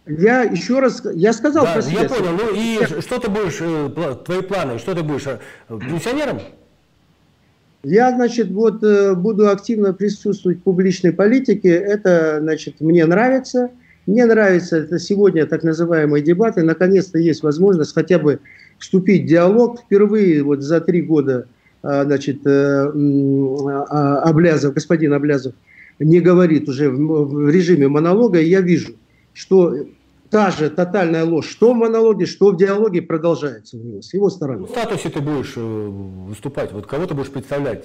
Я еще раз, я сказал да, про себя. Я понял, ну и я... что ты будешь, твои планы, что ты будешь, пенсионером? Я, значит, вот буду активно присутствовать в публичной политике, это, значит, мне нравится. Мне нравится это сегодня так называемые дебаты, наконец-то есть возможность хотя бы вступить в диалог. Впервые вот за три года, значит, Аблязов, господин Аблязов не говорит уже в режиме монолога, и я вижу, что та же тотальная ложь, что в монологе, что в диалоге, продолжается у него, с его стороны. В статусе ты будешь выступать, вот кого ты будешь представлять?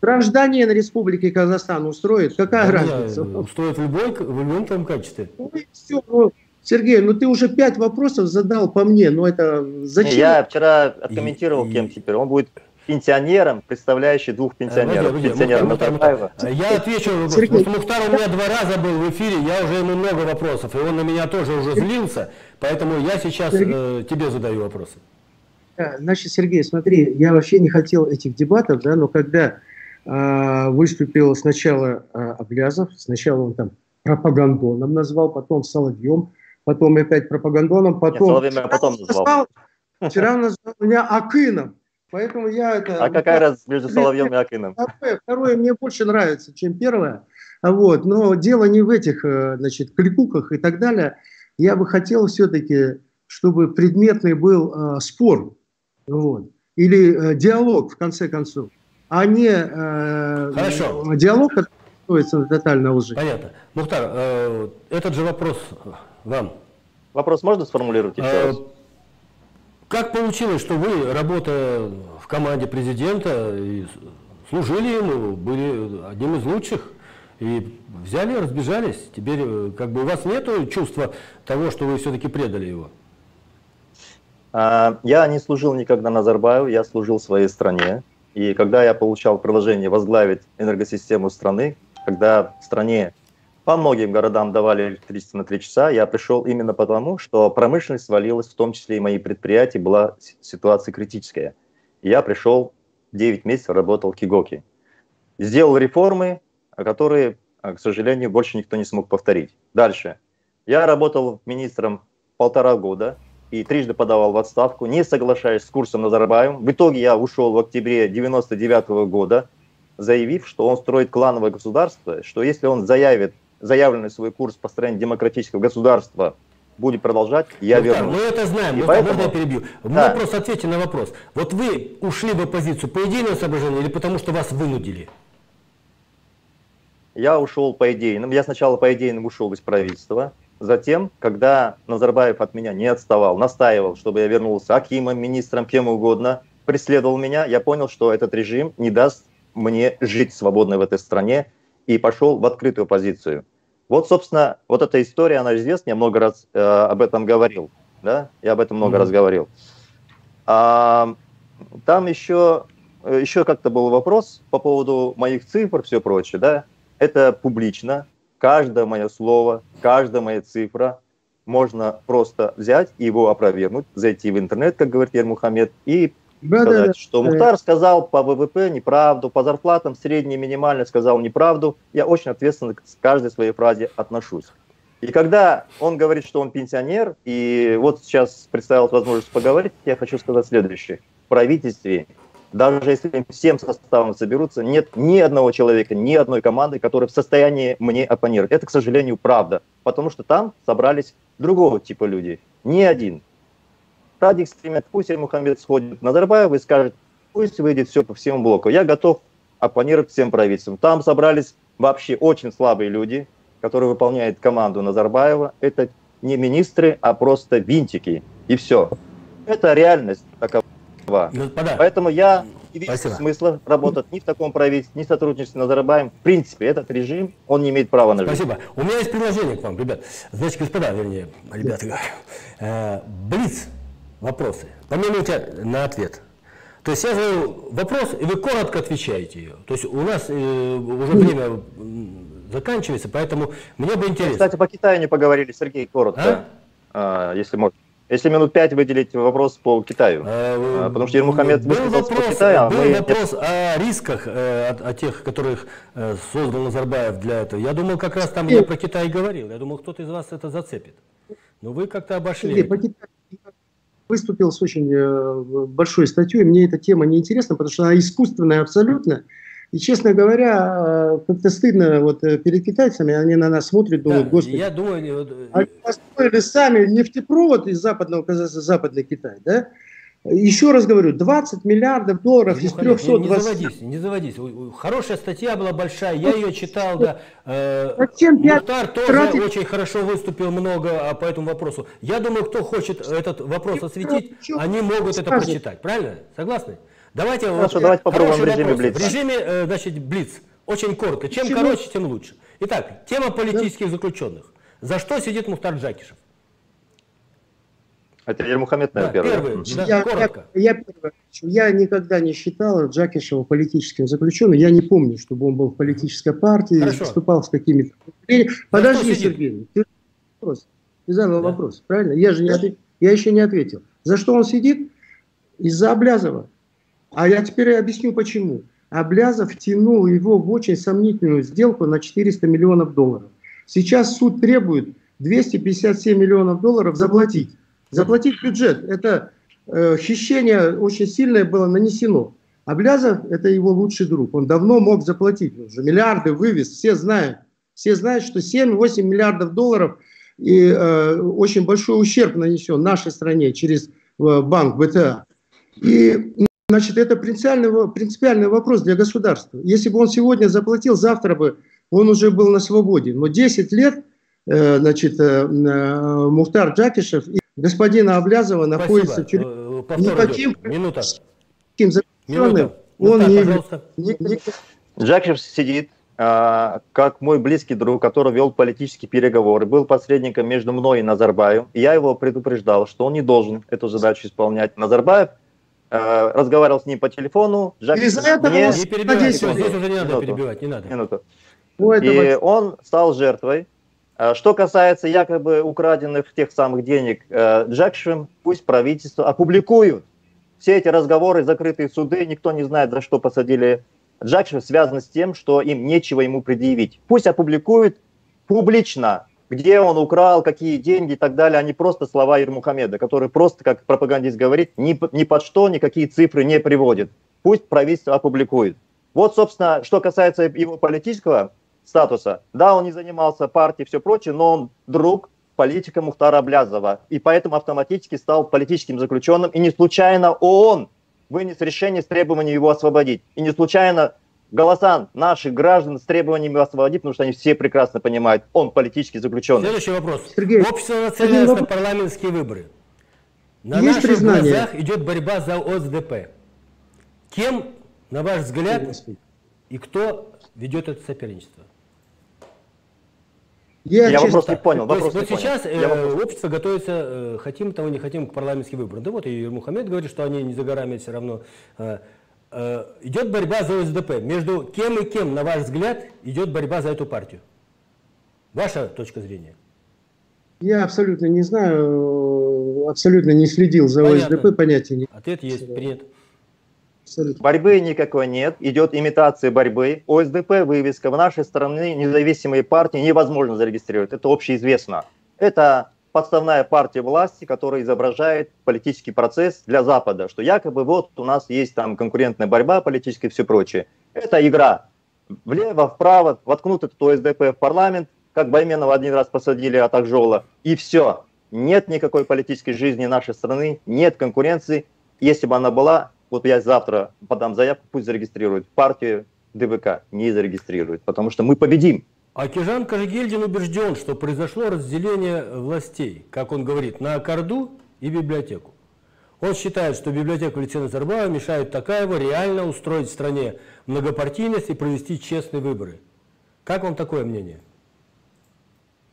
Гражданин Республики Казахстан устроит, какая да, разница? Устроит в, любой, в любом там качестве. Ну, все, ну, Сергей, ну ты уже пять вопросов задал по мне, но ну, это зачем? Я вчера откомментировал, и, кем теперь. Он будет пенсионером, представляющий двух пенсионеров. Э, пенсионер Мухтар, Мухтар, Мухтар. Я отвечу, Сергей, Мухтар у меня два раза был в эфире, я уже ему много вопросов, и он на меня тоже уже злился, поэтому я сейчас э, тебе задаю вопросы. Значит, Сергей, смотри, я вообще не хотел этих дебатов, да, но когда э, выступил сначала э, Аблязов, сначала он там пропагандоном назвал, потом Соловьем, потом опять пропагандоном, потом... Нет, потом назвал. Вчера он назвал меня Акином, поэтому я это... А какая разница между Соловьем и Акином? Второе мне больше нравится, чем первое, вот, но дело не в этих, значит, кликуках и так далее. Я бы хотел все-таки, чтобы предметный был э, спор. Вот. Или э, диалог, в конце концов, а не э, Хорошо. диалог, который строится на тотальной лжи. Понятно. Мухтар, э, этот же вопрос вам. Вопрос можно сформулировать еще э, раз? Как получилось, что вы, работая в команде президента, и служили ему, были одним из лучших, и взяли, разбежались? Теперь как бы у вас нет чувства того, что вы все-таки предали его? Я не служил никогда Назарбаеву, я служил своей стране. И когда я получал предложение возглавить энергосистему страны, когда в стране по многим городам давали электричество на три часа, я пришел именно потому, что промышленность свалилась, в том числе и мои предприятия, была ситуация критическая. Я пришел, девять месяцев работал в Кигоке. Сделал реформы, которые, к сожалению, больше никто не смог повторить. Дальше. Я работал министром полтора года и трижды подавал в отставку, не соглашаясь с курсом Назарбаева. В итоге я ушел в октябре девяносто девятого года, заявив, что он строит клановое государство, что если он заявит, заявленный свой курс построения демократического государства будет продолжать, я вернусь. Мы это знаем, но поэтому... можно я перебью? Да. Вопрос, ответьте на вопрос. Вот вы ушли в оппозицию по идейному соображению или потому, что вас вынудили? Я ушел по идейным. Я сначала по идейным ушел из правительства. Затем, когда Назарбаев от меня не отставал, настаивал, чтобы я вернулся акимом, министром, кем угодно, преследовал меня, я понял, что этот режим не даст мне жить свободно в этой стране, и пошел в открытую позицию. Вот, собственно, вот эта история, она известна, я много раз э, об этом говорил, да, я об этом много Mm-hmm. раз говорил. А, там еще, еще как-то был вопрос по поводу моих цифр, все прочее, да, это публично. Каждое мое слово, каждая моя цифра можно просто взять и его опровергнуть, зайти в интернет, как говорит Ермухамед, и да, сказать, да, да. что Мухтар сказал по ВВП неправду, по зарплатам средне минимально сказал неправду. Я очень ответственно к каждой своей фразе отношусь. И когда он говорит, что он пенсионер, и вот сейчас представилась возможность поговорить, я хочу сказать следующее. В правительстве, даже если всем составом соберутся, нет ни одного человека, ни одной команды, которая в состоянии мне оппонировать. Это, к сожалению, правда, потому что там собрались другого типа людей. Ни один. Ради экстремизма. Пусть Мухаммед сходит Назарбаев и скажет, пусть выйдет все по всему блоку. Я готов оппонировать всем правительствам. Там собрались вообще очень слабые люди, которые выполняют команду Назарбаева. Это не министры, а просто винтики. И все. Это реальность такова. Господа. Поэтому я не видит смысла работать ни в таком правительстве, ни в сотрудничестве с Назарбаевым. В принципе, этот режим, он не имеет права на жизнь. Спасибо. У меня есть предложение к вам, ребят. Значит, господа, вернее, ребята, э, блиц вопросы. По минуте на ответ. То есть я задаю вопрос, и вы коротко отвечаете ее. То есть у нас э, уже время заканчивается, поэтому мне бы интересно. Кстати, по Китаю не поговорили, Сергей, коротко, а? А, если можно. Если минут пять выделить вопрос по Китаю, а, потому что Ермухамед высказался по Китаю. Был мы... вопрос о рисках, э, о, о тех, которых э, создал Назарбаев для этого. Я думал, как раз там я про Китай говорил. Я думал, кто-то из вас это зацепит. Но вы как-то обошли. Выступил с очень э, большой статьей. Мне эта тема неинтересна, потому что она искусственная абсолютно. И, честно говоря, э, как-то стыдно вот, э, перед китайцами. Они на нас смотрят, думают, да, господи. Я думаю, они построили сами нефтепровод из западного Казахстана, западный Китай. Да? Еще раз говорю, двадцать миллиардов долларов из трёхсот двадцати... Не, не заводись, не заводись. Хорошая статья была, большая, я ее читал, да. Мухтар тоже очень хорошо выступил много по этому вопросу. Я думаю, кто хочет этот вопрос осветить, они могут это прочитать. Правильно? Согласны? Давайте, хорошо, давайте попробуем в режиме блиц. В режиме, значит, блиц. Очень коротко. Чем Почему? короче, тем лучше. Итак, тема политических да. заключенных. За что сидит Мухтар Джакишев? Это Ермухамед, наверное, да, первый. первый. Да, я, коротко. Я, я, я никогда не считал Джакишева политическим заключенным. Я не помню, чтобы он был в политической партии, Хорошо. выступал с какими-то... Подожди, Сергей, ты задал да. вопрос, правильно? Я же не ответ... я еще не ответил. За что он сидит? Из-за Аблязова. А я теперь объясню, почему. Аблязов втянул его в очень сомнительную сделку на четыреста миллионов долларов. Сейчас суд требует двести пятьдесят семь миллионов долларов заплатить. Заплатить бюджет, это э, хищение очень сильное было нанесено. Аблязов – это его лучший друг, он давно мог заплатить, он уже миллиарды вывез, все знают, все знают, что семь-восемь миллиардов долларов и э, очень большой ущерб нанесен нашей стране через э, банк БТА. И, значит, это принципиальный, принципиальный вопрос для государства. Если бы он сегодня заплатил, завтра бы он уже был на свободе. Но десять лет э, значит, э, э, Мухтар Джакишев и господина Аблязова Спасибо. находится через никаким заключенным. Он не... Джакишев сидит, а, как мой близкий друг, который вел политические переговоры, был посредником между мной и Назарбаевым. И я его предупреждал, что он не должен эту задачу исполнять. Назарбаев а, разговаривал с ним по телефону. Джакишев не... Не перебивай, здесь уже не надо перебивать, не надо. Минуту. И он стал жертвой. Что касается якобы украденных тех самых денег Джакишевым, пусть правительство опубликует все эти разговоры, закрытые суды, никто не знает, за что посадили Джакишева, связано с тем, что им нечего ему предъявить. Пусть опубликуют публично, где он украл, какие деньги и так далее, а не просто слова Ермухамеда, который просто, как пропагандист говорит, ни, ни под что, никакие цифры не приводит. Пусть правительство опубликует. Вот, собственно, что касается его политического статуса. Да, он не занимался партией и все прочее, но он друг политика Мухтара Аблязова. И поэтому автоматически стал политическим заключенным. И не случайно ООН вынес решение с требованием его освободить. И не случайно голоса наших граждан с требованием его освободить, потому что они все прекрасно понимают, он политически заключенный. Следующий вопрос. Сергей, общество нацеляется на парламентские выборы. На наших признание? глазах идет борьба за ОСДП. Кем, на ваш взгляд, и кто ведет это соперничество? Я, я вопрос не понял. Вопрос есть, не вот понял. Сейчас э, вопрос... общество готовится, э, хотим того, не хотим, к парламентским выборам. Да вот и Ермухамед говорит, что они не за горами все равно. Э, э, идет борьба за ОСДП. Между кем и кем, на ваш взгляд, идет борьба за эту партию? Ваша точка зрения? Я абсолютно не знаю, абсолютно не следил за Понятно. ОСДП, понятия нет. Ответ есть, принят. Абсолютно. Борьбы никакой нет, идет имитация борьбы. ОСДП, вывеска в нашей стране, независимые партии невозможно зарегистрировать, это общеизвестно. Это подставная партия власти, которая изображает политический процесс для Запада, что якобы вот у нас есть там конкурентная борьба политическая и все прочее. Это игра влево, вправо, воткнут этот ОСДП в парламент, как Байменова один раз посадили от Ак жола, и все. Нет никакой политической жизни нашей страны, нет конкуренции, если бы она была... Вот я завтра подам заявку, пусть зарегистрируют. Партию ДВК не зарегистрируют, потому что мы победим. Акежан Кажегильдин убежден, что произошло разделение властей, как он говорит, на Акарду и библиотеку. Он считает, что библиотеку Ельцина Назарбаева мешает Токаеву реально устроить в стране многопартийность и провести честные выборы. Как вам такое мнение?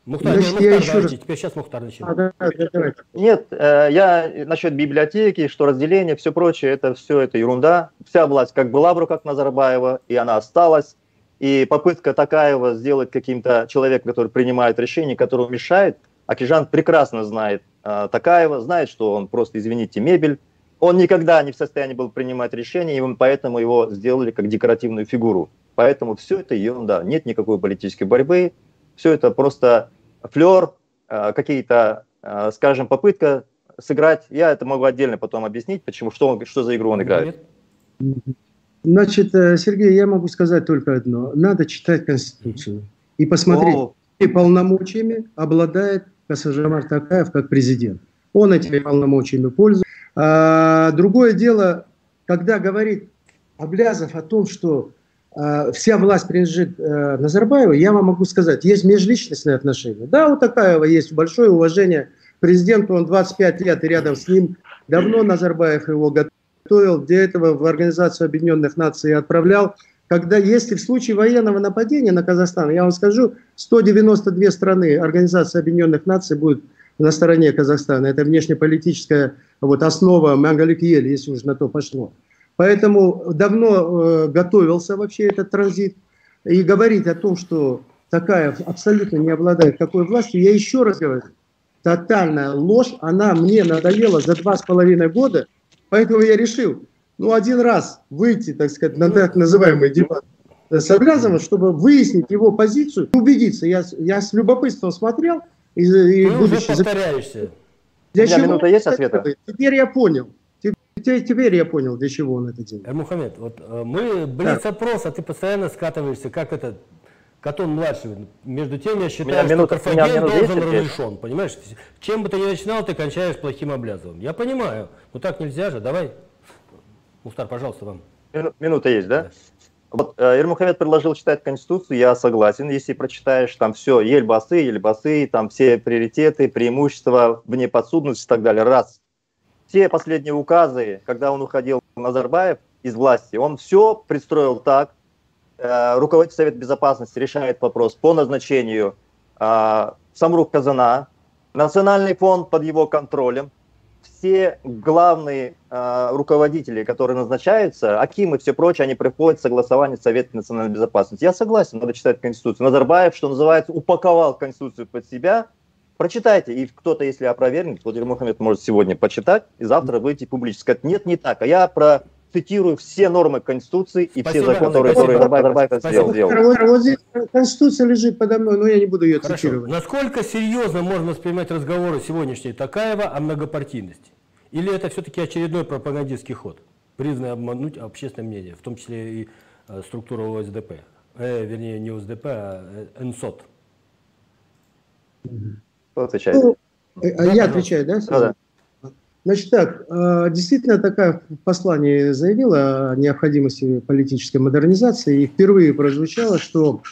Мухтар, Значит, Мухтар, я еще... Теперь сейчас Мухтар начинает. А, да, да, да. Нет, я насчет библиотеки, что разделение, все прочее, это все это ерунда. Вся власть как была в руках Назарбаева, и она осталась. И попытка Токаева сделать каким-то человеком, который принимает решение, которому мешает, Акежан прекрасно знает Токаева, знает, что он просто, извините, мебель. Он никогда не в состоянии был принимать решения, и поэтому его сделали как декоративную фигуру. Поэтому все это ерунда. Нет никакой политической борьбы. Все это просто флер, какие-то, скажем, попытка сыграть. Я это могу отдельно потом объяснить, почему, что, он, что за игру он играет. Значит, Сергей, я могу сказать только одно. Надо читать Конституцию и посмотреть, О. какими полномочиями обладает Касым-Жомарт Токаев как президент. Он этими полномочиями пользуется. А другое дело, когда говорит Аблязов о том, что вся власть принадлежит э, Назарбаеву, я вам могу сказать, есть межличностные отношения. Да, у Токаева есть большое уважение к президенту, он двадцать пять лет, и рядом с ним давно Назарбаев его готовил, для этого в Организацию Объединенных Наций отправлял. Когда, если в случае военного нападения на Казахстан, я вам скажу, сто девяносто две страны Организации Объединенных Наций будут на стороне Казахстана. Это внешнеполитическая вот, основа Мангалик-Ель, если уж на то пошло. Поэтому давно э, готовился вообще этот транзит. И говорить о том, что Токаев абсолютно не обладает такой властью, я еще раз говорю, тотальная ложь, она мне надоела за два с половиной года. Поэтому я решил, ну, один раз выйти, так сказать, на так называемый дебат с Аблязовым, чтобы выяснить его позицию, убедиться. Я, я с любопытством смотрел. И, и Ты уже повторяешься. Для У меня чего? Минута есть ответа? Теперь я понял. Теперь я понял, для чего он это делает. Мухаммед, вот мы блиц-опрос, а ты постоянно скатываешься, как это, Катон младший. Между тем, я считаю, что Карфаген должен разрешен. Понимаешь, чем бы ты ни начинал, ты кончаешь плохим Аблязовым. Я понимаю, но так нельзя же. Давай, Мухтар, пожалуйста, вам. Минута есть, да? да. Вот Ермухамед предложил читать Конституцию, я согласен. Если прочитаешь, там все, ель басы, ель басы, там все приоритеты, преимущества, внеподсудность и так далее, раз. Все последние указы, когда он уходил, Назарбаев, из власти, он все пристроил так. Руководитель Совета Безопасности решает вопрос по назначению Самрук Казана, Национальный фонд под его контролем. Все главные руководители, которые назначаются, акимы и все прочее, они приходят в согласование Совета национальной безопасности. Я согласен, надо читать Конституцию. Назарбаев, что называется, упаковал Конституцию под себя. Прочитайте, и кто-то, если опровергнет, вот Ермухамед может сегодня почитать, и завтра выйти публично, сказать, нет, не так. А я процитирую все нормы Конституции и спасибо, все законы, которые, которые Назарбаев сделал. Вот здесь Конституция лежит подо мной, но я не буду ее Хорошо. цитировать. Насколько серьезно можно воспринимать разговоры сегодняшней Токаева о многопартийности? Или это все-таки очередной пропагандистский ход, призванный обмануть общественное мнение, в том числе и структуру ОСДП, э, вернее, не ОСДП, а эн сот? Отвечает. Ну, я отвечаю, да? да? Значит так, действительно, такая послание заявила о необходимости политической модернизации, и впервые прозвучало, что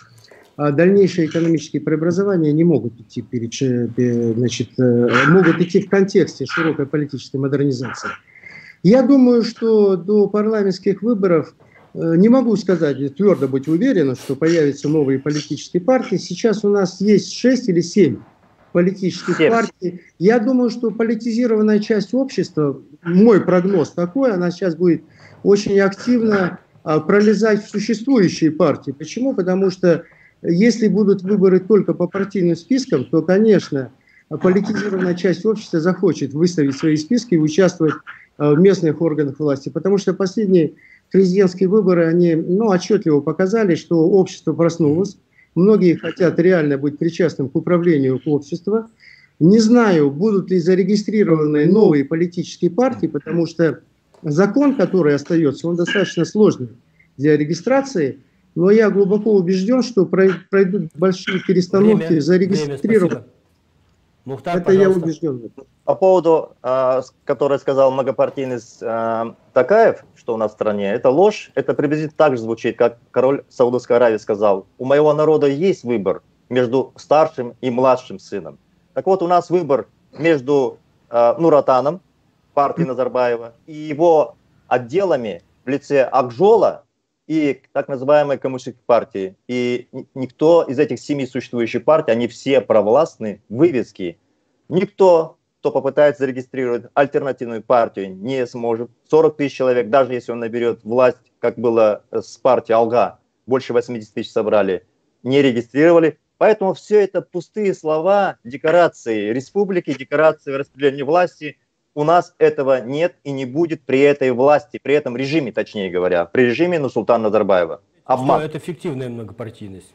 дальнейшие экономические преобразования не могут идти, перед, значит, могут идти в контексте широкой политической модернизации. Я думаю, что до парламентских выборов не могу сказать, твердо быть уверенным, что появятся новые политические партии. Сейчас у нас есть шесть или семь политических партий. Я думаю, что политизированная часть общества, мой прогноз такой, она сейчас будет очень активно а, пролезать в существующие партии. Почему? Потому что если будут выборы только по партийным спискам, то, конечно, политизированная часть общества захочет выставить свои списки и участвовать а, в местных органах власти. Потому что последние президентские выборы, они ну, отчетливо показали, что общество проснулось. Многие хотят реально быть причастным к управлению общества. Не знаю, будут ли зарегистрированы новые политические партии, потому что закон, который остается, он достаточно сложный для регистрации. Но я глубоко убежден, что пройдут большие перестановки зарегистрированных. Мухтар, это пожалуйста. Я убежден. По поводу, э, который сказал многопартийность э, Токаев, что у нас в стране, это ложь. Это приблизительно так же звучит, как король Саудовской Аравии сказал. У моего народа есть выбор между старшим и младшим сыном. Так вот, у нас выбор между э, Нур Отаном, партии Назарбаева и его отделами в лице Ак жола и так называемой коммунистической партии. И никто из этих семи существующих партий, они все провластны, вывески. Никто, кто попытается зарегистрировать альтернативную партию, не сможет. сорок тысяч человек, даже если он наберет власть, как было с партией Алга, больше восьмидесяти тысяч собрали, не регистрировали. Поэтому все это пустые слова, декорации республики, декорации распределения власти. У нас этого нет и не будет при этой власти, при этом режиме, точнее говоря, при режиме Нурсултана Назарбаева. Обман. Это фиктивная многопартийность.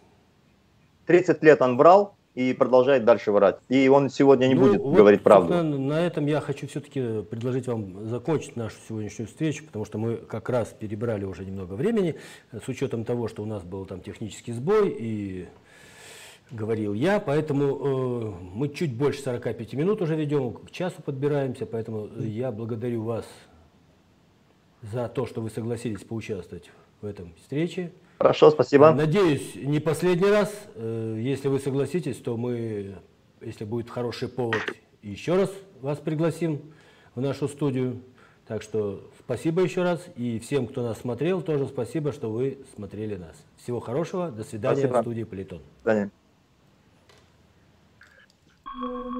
тридцать лет он врал и продолжает дальше врать. И он сегодня не ну, будет вот, говорить правду. На, на этом я хочу все-таки предложить вам закончить нашу сегодняшнюю встречу, потому что мы как раз перебрали уже немного времени, с учетом того, что у нас был там технический сбой и... говорил я, поэтому э, мы чуть больше сорока пяти минут уже ведем, к часу подбираемся, поэтому я благодарю вас за то, что вы согласились поучаствовать в этом встрече. Хорошо, спасибо. Надеюсь, не последний раз. Э, если вы согласитесь, то мы, если будет хороший повод, еще раз вас пригласим в нашу студию. Так что спасибо еще раз. И всем, кто нас смотрел, тоже спасибо, что вы смотрели нас. Всего хорошего. До свидания. Спасибо. В студии Политон. До свидания. Thank you.